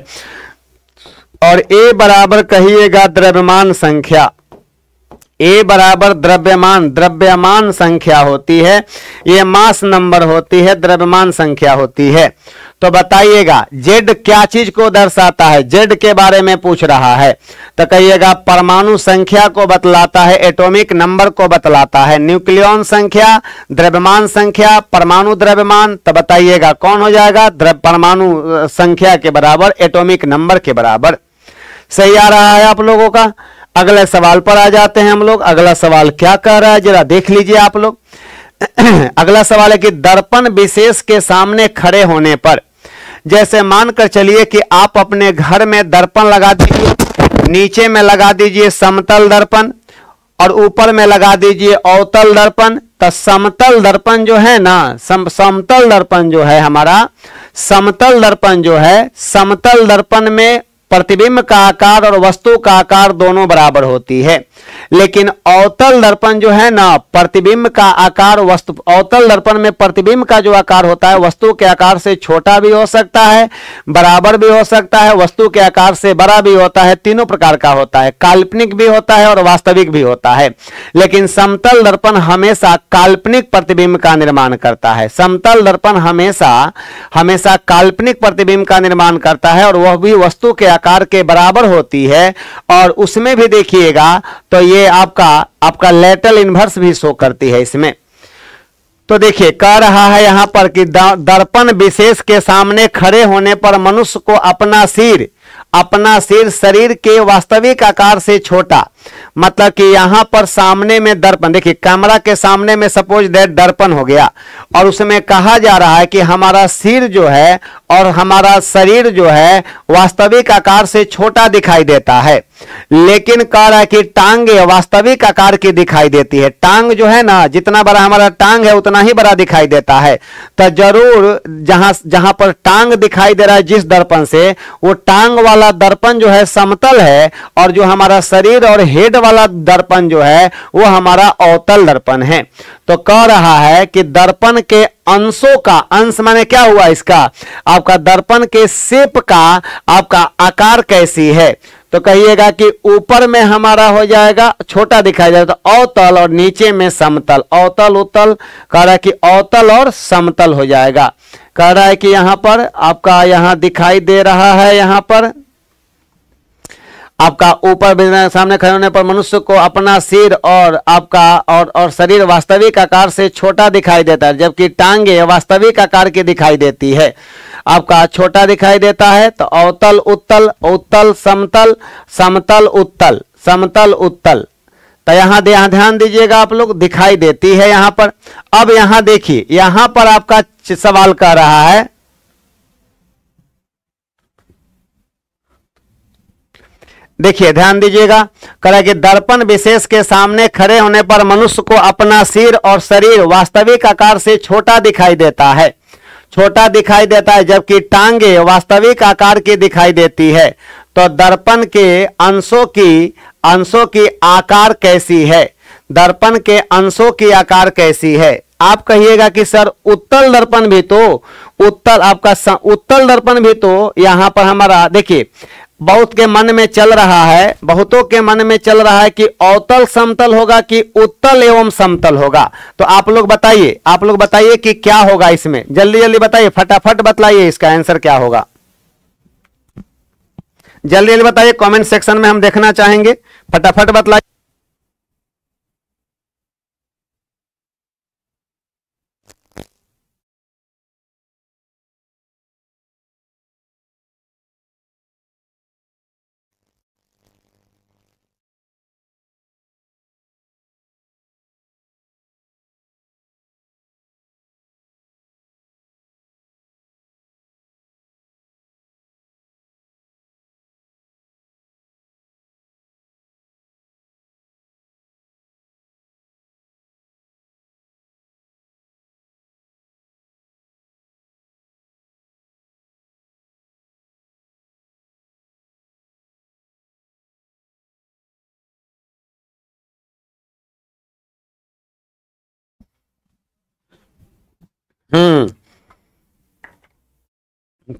और ए बराबर कहिएगा द्रव्यमान संख्या, ए बराबर द्रव्यमान, द्रव्यमान संख्या होती है, ये मास नंबर होती है, द्रव्यमान संख्या होती है। तो बताइएगा जेड क्या चीज को दर्शाता है, जेड के बारे में पूछ रहा है, तो कहिएगा परमाणु संख्या को बतलाता है, एटॉमिक नंबर को बतलाता है, न्यूक्लियॉन संख्या, द्रव्यमान संख्या, परमाणु द्रव्यमान, तो बताइएगा कौन हो जाएगा, परमाणु संख्या के बराबर, एटॉमिक नंबर के बराबर। सही आ रहा है आप लोगों का। अगले सवाल पर आ जाते हैं हम लोग, अगला सवाल क्या कह रहा है जरा देख लीजिए आप लोग। अगला सवाल है कि दर्पण विशेष के सामने खड़े होने पर, जैसे मानकर चलिए कि आप अपने घर में दर्पण लगा दीजिए, नीचे में लगा दीजिए समतल दर्पण और ऊपर में लगा दीजिए अवतल दर्पण। तो समतल दर्पण जो है ना, समतल दर्पण जो है हमारा, समतल दर्पण जो है, समतल दर्पण में प्रतिबिंब का आकार और वस्तु का आकार दोनों बराबर होती है, लेकिन अवतल दर्पण जो है ना, प्रतिबिंब का आकार वस्तु, अवतल दर्पण में प्रतिबिंब का जो आकार होता है वस्तु के आकार से छोटा भी हो सकता है, बराबर भी हो सकता है, वस्तु के आकार से बड़ा भी होता है, तीनों प्रकार का होता है, काल्पनिक भी होता है और वास्तविक भी होता है। लेकिन समतल दर्पण हमेशा काल्पनिक प्रतिबिंब का निर्माण करता है, समतल दर्पण हमेशा काल्पनिक प्रतिबिंब का निर्माण करता है और वह भी वस्तु के आकार के बराबर होती है। और उसमें भी देखिएगा तो ये आपका लैटरल इनवर्स भी शो करती है इसमें। तो देखिए कह रहा है यहां पर कि दर्पण विशेष के सामने खड़े होने पर मनुष्य को अपना सिर शरीर के वास्तविक आकार से छोटा, मतलब कि यहाँ पर सामने में दर्पण, देखिए कैमरा के सामने में सपोज दैट दर्पण हो गया और उसमें कहा जा रहा है कि हमारा सिर जो है और हमारा शरीर जो है वास्तविक आकार से छोटा दिखाई देता है, लेकिन कह रहा है कि टांगे वास्तविक आकार की दिखाई देती है। टांग जो है ना, जितना बड़ा हमारा टांग है उतना ही बड़ा दिखाई देता है। तो जरूर जहां पर टांग दिखाई दे रहा है जिस दर्पण से, वो टांग वाला दर्पण जो है समतल है और जो हमारा शरीर और हेड वाला दर्पण जो है वो हमारा अवतल दर्पण है। तो कह रहा है कि दर्पण के अंशों का, अंश माने क्या हुआ इसका, आपका दर्पण के शेप का, आपका आकार कैसी है। तो कहिएगा कि ऊपर में हमारा हो जाएगा छोटा दिखाई जाएगा तो अवतल और नीचे में समतल, अवतल उत्तल, कह रहा है कि अवतल और समतल हो जाएगा। कह रहा है कि यहाँ पर आपका यहाँ दिखाई दे रहा है, यहाँ पर आपका ऊपर सामने खड़े होने पर मनुष्य को अपना सिर और आपका और शरीर वास्तविक आकार से छोटा दिखाई देता है, जबकि टांगे वास्तविक आकार की दिखाई देती है, आपका छोटा दिखाई देता है। तो अवतल उत्तल, उत्तल समतल, समतल उत्तल, समतल उत्तल। तो यहाँ ध्यान दीजिएगा आप लोग, दिखाई देती है यहाँ पर। अब यहाँ देखिए, यहाँ पर आपका सवाल कह रहा है देखिए ध्यान दीजिएगा, कह रहा है कि दर्पण विशेष के सामने खड़े होने पर मनुष्य को अपना सिर और शरीर वास्तविक आकार से छोटा दिखाई देता है, छोटा दिखाई देता है, जबकि टांगे वास्तविक आकार की दिखाई देती है। तो दर्पण के अंशों की आकार कैसी है, दर्पण के अंशों की आकार कैसी है। आप कहिएगा कि सर उत्तल दर्पण भी तो, उत्तल आपका उत्तल दर्पण भी तो यहाँ पर हमारा, देखिए बहुत के मन में चल रहा है, बहुतों के मन में चल रहा है कि अवतल समतल होगा कि उत्तल एवं समतल होगा। तो आप लोग बताइए कि क्या होगा इसमें, जल्दी जल्दी बताइए, फटाफट बताइए इसका आंसर क्या होगा, जल्दी जल्दी बताइए, कमेंट सेक्शन में हम देखना चाहेंगे, फटाफट बताइए।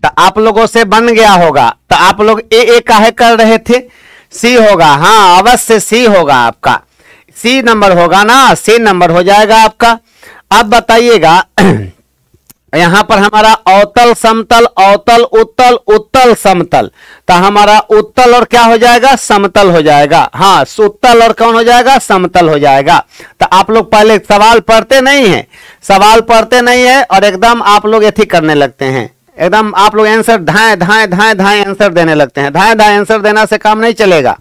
तो आप लोगों से बन गया होगा। तो आप लोग ए काहे कर रहे थे, सी होगा, हाँ अवश्य सी होगा, आपका सी नंबर होगा ना, सी नंबर हो जाएगा आपका। अब बताइएगा यहाँ पर हमारा अवतल समतल, अवतल उत्तल, उत्तल समतल, तो हमारा उत्तल और क्या हो जाएगा, समतल हो जाएगा। हाँ उत्तल और कौन हो जाएगा, समतल हो जाएगा। तो आप लोग पहले सवाल पढ़ते नहीं है और एकदम आप लोग एथी करने लगते हैं, एकदम आप लोग आंसर धाएं आंसर देने लगते हैं। धाएं आंसर देना से काम नहीं चलेगा।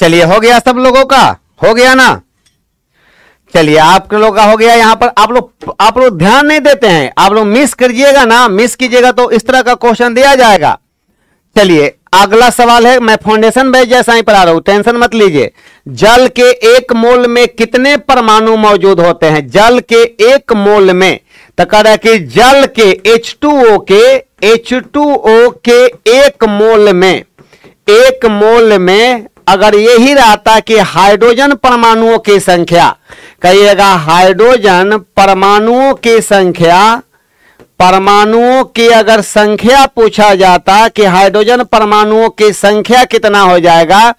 चलिए हो गया सब लोगों का, हो गया ना। चलिए आप लोगों का हो गया। यहाँ पर आप लोग ध्यान नहीं देते हैं, आप लोग मिस करिएगा ना, मिस कीजिएगा तो इस तरह का क्वेश्चन दिया जाएगा। चलिए अगला सवाल है, मैं फाउंडेशन बैच जैसा ही पढ़ा रहा हूं, टेंशन मत लीजिए। जल के एक मोल में कितने परमाणु मौजूद होते हैं? जल के एक मोल में तो कह रहा है कि जल के H2O के एक मोल में, एक मोल में अगर यही रहता कि हाइड्रोजन परमाणुओं की संख्या, कहिएगा हाइड्रोजन परमाणुओं की संख्या, परमाणुओं की अगर संख्या पूछा जाता कि हाइड्रोजन परमाणुओं की संख्या कितना हो जाएगा,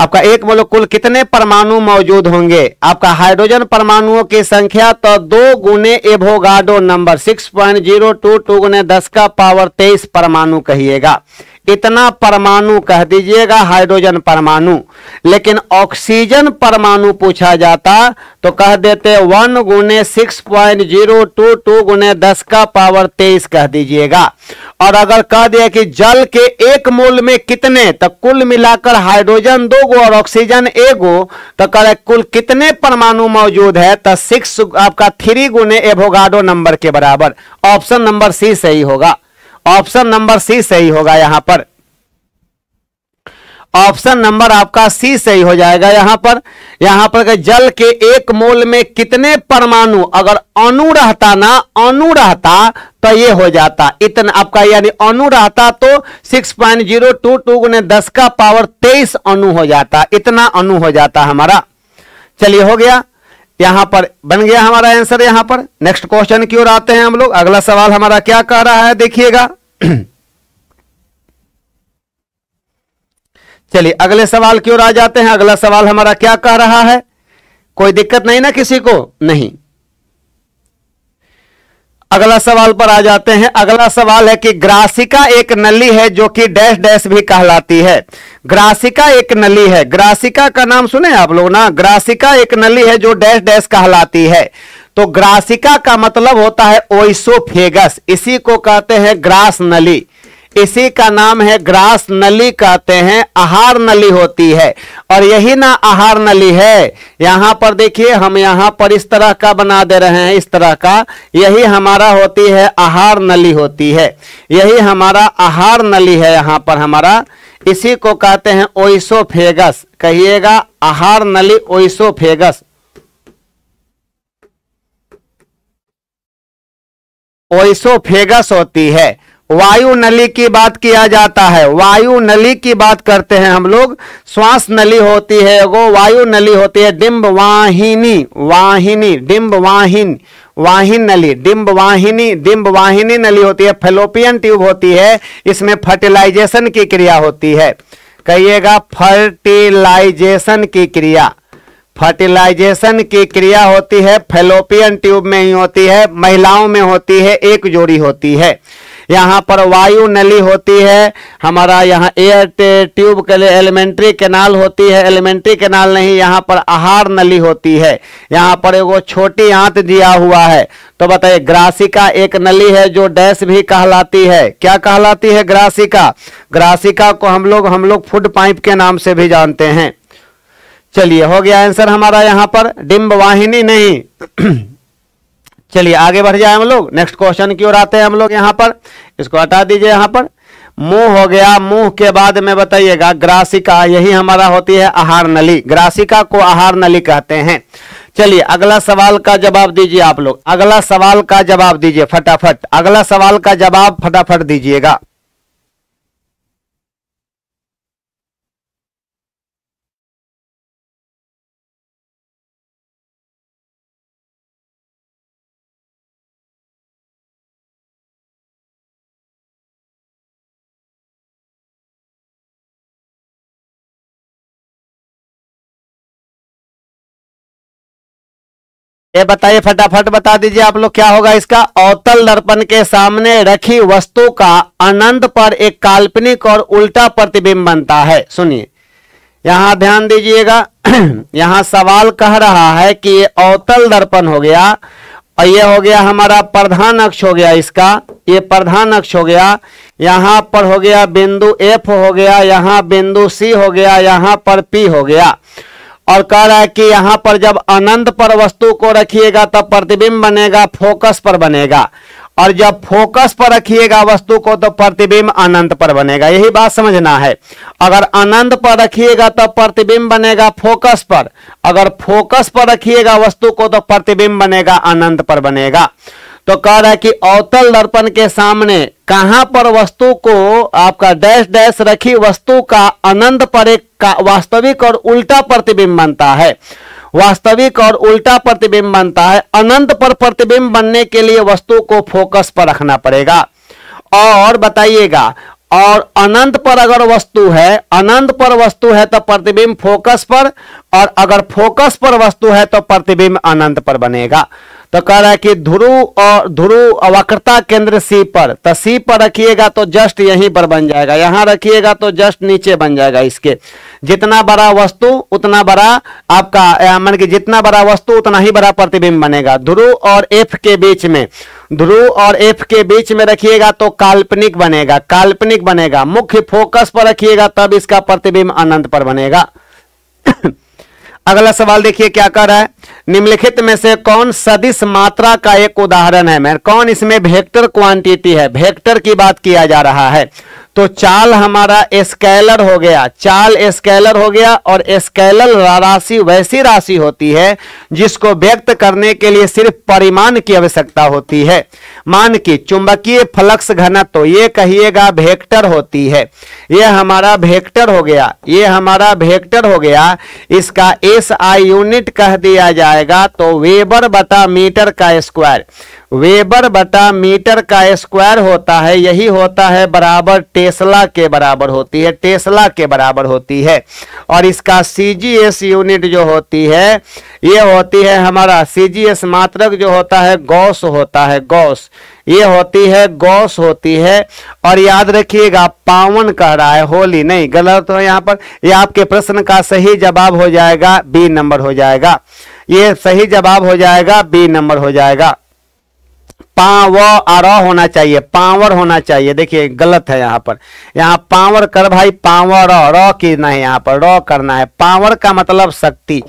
आपका एक मोल कुल कितने परमाणु मौजूद होंगे? आपका हाइड्रोजन परमाणुओं की संख्या तो 2 गुने एवोगाड्रो नंबर 6.022 गुने 10 का पावर 23 परमाणु कहिएगा, इतना परमाणु कह दीजिएगा हाइड्रोजन परमाणु। लेकिन ऑक्सीजन परमाणु पूछा जाता तो कह देते 1 गुने 6.022 गुने 10 का पावर 23 कह दीजिएगा। और अगर कह दिया कि जल के एक मोल में कितने, तो कुल मिलाकर हाइड्रोजन 2 गो और ऑक्सीजन 1 गो, तो कह कुल कितने परमाणु मौजूद है, तो 6 आपका 3 गुने एवोगाड्रो नंबर के बराबर। ऑप्शन नंबर सी सही होगा, ऑप्शन नंबर सी सही होगा। यहां पर ऑप्शन नंबर आपका सी सही हो जाएगा। यहां पर जल के एक मोल में कितने परमाणु, अगर अणु रहता ना, अणु रहता तो ये हो जाता इतना आपका, यानी अणु रहता तो 6.022 गुने 10 का पावर 23 अणु हो जाता, इतना अणु हो जाता हमारा। चलिए हो गया, यहां पर बन गया हमारा आंसर। यहां पर नेक्स्ट क्वेश्चन की ओर आते हैं हम लोग। अगला सवाल हमारा क्या कह रहा है देखिएगा। चलिए अगले सवाल की ओर आ जाते हैं। अगला सवाल हमारा क्या कह रहा है? कोई दिक्कत नहीं ना किसी को? नहीं। अगला सवाल पर आ जाते हैं। अगला सवाल है कि ग्रासिका एक नली है जो कि डैश डैश भी कहलाती है। ग्रासिका एक नली है, ग्रासिका का नाम सुने आप लोग ना, ग्रासिका एक नली है जो डैश डैश कहलाती है। तो ग्रासिका का मतलब होता है ओइसोफेगस, इसी को कहते हैं ग्रास नली, इसी का नाम है ग्रास नली कहते हैं। आहार नली होती है और यही ना आहार नली है। यहां पर देखिए हम यहां पर इस तरह का बना दे रहे हैं, इस तरह का, यही हमारा होती है आहार नली होती है, यही हमारा आहार नली है। यहां पर हमारा इसी को कहते हैं ओइसोफेगस, कहिएगा आहार नली ओइसोफेगस, ओइसोफेगस होती है। वायु नली की बात किया जाता है, वायु नली की बात करते हैं हम लोग। श्वास नली होती है वो, वायु नली होती है डिंबवाहिनी, वाहिनी डिंबवाहिनी, वाहिन नली डिंबवाहिनी, डिंबवाहिनी नली होती है। फैलोपियन ट्यूब होती है, इसमें फर्टिलाइजेशन की क्रिया होती है, कहिएगा फर्टिलाइजेशन की क्रिया, फर्टिलाइजेशन की क्रिया होती है, फैलोपियन ट्यूब में ही होती है, महिलाओं में होती है, एक जोड़ी होती है। यहाँ पर वायु नली होती है हमारा, यहाँ एयर ट्यूब के लिए एलिमेंट्री कैनाल होती है, एलिमेंट्री कैनाल नहीं, यहाँ पर आहार नली होती है। यहाँ पर एगो छोटी आंत दिया हुआ है, तो बताइए ग्रासिका एक नली है जो डैश भी कहलाती है। क्या कहलाती है? ग्रासिका। ग्रासिका को हम लोग फूड पाइप के नाम से भी जानते हैं। चलिए हो गया आंसर हमारा यहाँ पर, डिंबवाहिनी नहीं। चलिए आगे बढ़ जाए हम लोग, नेक्स्ट क्वेश्चन की ओर आते हैं हम लोग। यहाँ पर इसको हटा दीजिए। यहाँ पर मुंह हो गया, मुंह के बाद में बताइएगा ग्रासिका, यही हमारा होती है आहार नली, ग्रासिका को आहार नली कहते हैं। चलिए अगला सवाल का जवाब दीजिए आप लोग, अगला सवाल का जवाब दीजिए फटाफट, अगला सवाल का जवाब फटाफट दीजिएगा। ये बताइए फटाफट बता दीजिए आप लोग क्या होगा इसका। अवतल दर्पण के सामने रखी वस्तु का अनंत पर एक काल्पनिक और उल्टा प्रतिबिंब बनता है। सुनिए यहां ध्यान दीजिएगा, यहां सवाल कह रहा है कि ये अवतल दर्पण हो गया, और ये हो गया हमारा प्रधान अक्ष हो गया, इसका ये प्रधान अक्ष हो गया। यहाँ पर हो गया बिंदु F हो गया, यहाँ बिंदु C हो गया, यहाँ पर P हो गया। और कह रहा है कि यहाँ पर जब अनंत पर वस्तु को रखिएगा तब प्रतिबिंब बनेगा, फोकस पर बनेगा, और जब फोकस पर रखिएगा वस्तु को तो प्रतिबिंब अनंत पर बनेगा। यही बात समझना है, अगर अनंत पर रखिएगा तब प्रतिबिंब बनेगा फोकस पर, अगर फोकस पर रखिएगा वस्तु को तो प्रतिबिंब बनेगा अनंत पर बनेगा। तो कह रहा है कि अवतल दर्पण के सामने कहां पर वस्तु को आपका डैश डैश रखी वस्तु का अनंत पर एक का वास्तविक और उल्टा प्रतिबिंब बनता है, वास्तविक और उल्टा प्रतिबिंब बनता है। अनंत पर प्रतिबिंब बनने के लिए वस्तु को फोकस पर रखना पड़ेगा। और बताइएगा, और अनंत पर अगर वस्तु है, अनंत पर वस्तु है तो प्रतिबिंब फोकस पर, और अगर फोकस पर वस्तु है तो प्रतिबिंब अनंत पर बनेगा। तो कह रहा है कि ध्रुव और ध्रुव वक्रता केंद्र C पर, तो C पर रखिएगा तो जस्ट यहीं पर बन जाएगा, यहाँ रखिएगा तो जस्ट नीचे बन जाएगा। इसके जितना बड़ा वस्तु उतना बड़ा आपका, मान के जितना बड़ा वस्तु उतना ही बड़ा प्रतिबिंब बनेगा। ध्रुव और F के बीच में, ध्रुव और F के बीच में रखिएगा तो काल्पनिक बनेगा, काल्पनिक बनेगा। मुख्य फोकस पर रखिएगा तब इसका प्रतिबिंब अनंत पर बनेगा। अगला सवाल देखिए क्या कर रहा है, निम्नलिखित में से कौन सदिश मात्रा का एक उदाहरण है। मैं कौन, इसमें वेक्टर क्वांटिटी है, वेक्टर की बात किया जा रहा है। तो चाल हमारा स्केलर हो गया, चाल स्केलर हो गया, और स्केलर राशि वैसी राशि होती है जिसको व्यक्त करने के लिए सिर्फ परिमाण की आवश्यकता होती है। मान की चुंबकीय फ्लक्स घनत्व, ये कहिएगा वेक्टर होती है, ये हमारा वेक्टर हो गया, ये हमारा वेक्टर हो गया। इसका SI यूनिट कह दिया जाएगा तो वेबर बटा मीटर का स्क्वायर, वेबर बटा मीटर का स्क्वायर होता है, यही होता है बराबर टेस्ला के बराबर होती है, टेस्ला के बराबर होती है। और इसका CGS यूनिट जो होती है ये होती है हमारा, CGS मात्रक जो होता है गॉस होता है, गॉस, ये होती है गॉस होती है। और याद रखिएगा पावन कह रहा है, होली नहीं, गलत हो यहाँ पर। ये आपके प्रश्न का सही जवाब हो जाएगा B नंबर हो जाएगा, ये सही जवाब हो जाएगा B नंबर हो जाएगा। पावर होना चाहिए, पावर होना चाहिए, देखिए गलत है यहाँ पर, यहाँ पावर कर भाई, पावर रॉ की नहीं, यहाँ पर रॉ करना है। पावर का मतलब शक्ति,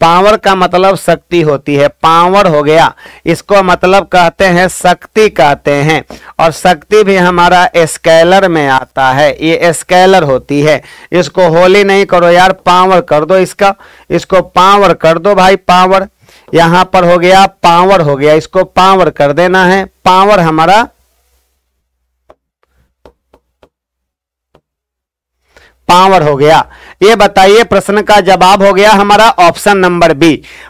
पावर का मतलब शक्ति होती है, पावर हो गया, इसको मतलब कहते हैं शक्ति कहते हैं। और शक्ति भी हमारा स्केलर में आता है, ये स्केलर होती है। इसको होली नहीं करो यार, पावर कर दो, इसका इसको पावर कर दो भाई, पावर यहाँ पर हो गया, पावर हो गया, इसको पावर कर देना है। पावर हमारा, पावर हो गया। ये बताइए प्रश्न का जवाब हो गया हमारा ऑप्शन नंबर B।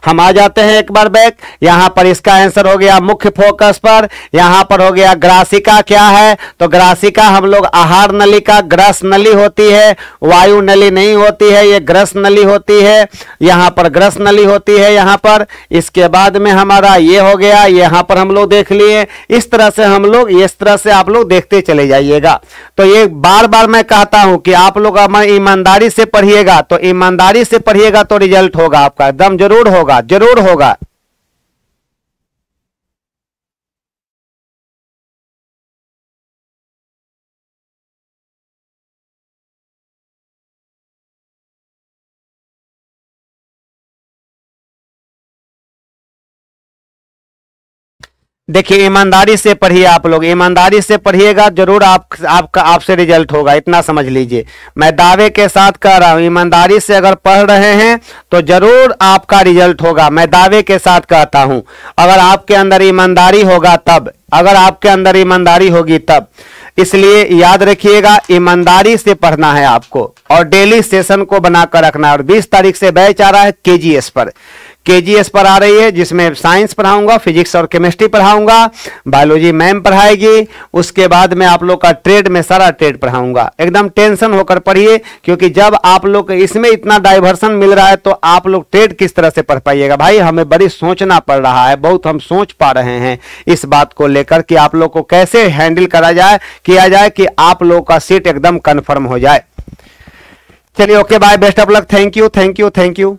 हम आ जाते हैं एक बार बैक, यहाँ पर इसका आंसर हो गया मुख्य फोकस पर, यहाँ पर हो गया ग्रासिका क्या है, तो ग्रासिका हम लोग आहार नली का, ग्रास नली होती है, वायु नली नहीं होती है, ये ग्रास नली होती है, यहाँ पर ग्रास नली होती है। यहाँ पर इसके बाद में हमारा ये हो गया, यहाँ पर हम लोग देख लिए। इस तरह से हम लोग, इस तरह से आप लोग देखते चले जाइएगा। तो ये बार बार मैं कहता हूँ कि आप लोग ईमानदारी से पढ़िएगा, तो ईमानदारी से पढ़िएगा तो रिजल्ट होगा आपका, एकदम जरूर होगा, जरूर होगा। देखिए ईमानदारी से पढ़िए आप लोग, ईमानदारी से पढ़िएगा, जरूर आपका आपसे रिजल्ट होगा, इतना समझ लीजिए। मैं दावे के साथ कह रहा हूँ, ईमानदारी से अगर पढ़ रहे हैं तो जरूर आपका रिजल्ट होगा, मैं दावे के साथ कहता हूँ। अगर आपके अंदर ईमानदारी होगा तब, अगर आपके अंदर ईमानदारी होगी तब, इसलिए याद रखिएगा ईमानदारी से पढ़ना है आपको, और डेली सेशन को बनाकर रखना है। और 20 तारीख से बैच आ रहा है KGS पर, KGS पर आ रही है, जिसमें साइंस पढ़ाऊंगा, फिजिक्स और केमिस्ट्री पढ़ाऊंगा, बायोलॉजी मैम पढ़ाएगी, उसके बाद में आप लोग का ट्रेड में सारा ट्रेड पढ़ाऊंगा। एकदम टेंशन होकर पढ़िए, क्योंकि जब आप लोग इसमें इतना डाइवर्सन मिल रहा है तो आप लोग ट्रेड किस तरह से पढ़ पाइएगा भाई। हमें बड़ी सोचना पड़ रहा है, बहुत हम सोच पा रहे हैं इस बात को लेकर कि आप लोग को कैसे हैंडल करा जाए, किया जाए कि आप लोग का सीट एकदम कन्फर्म हो जाए। चलिए okay bye, best of luck, thank you thank you thank you.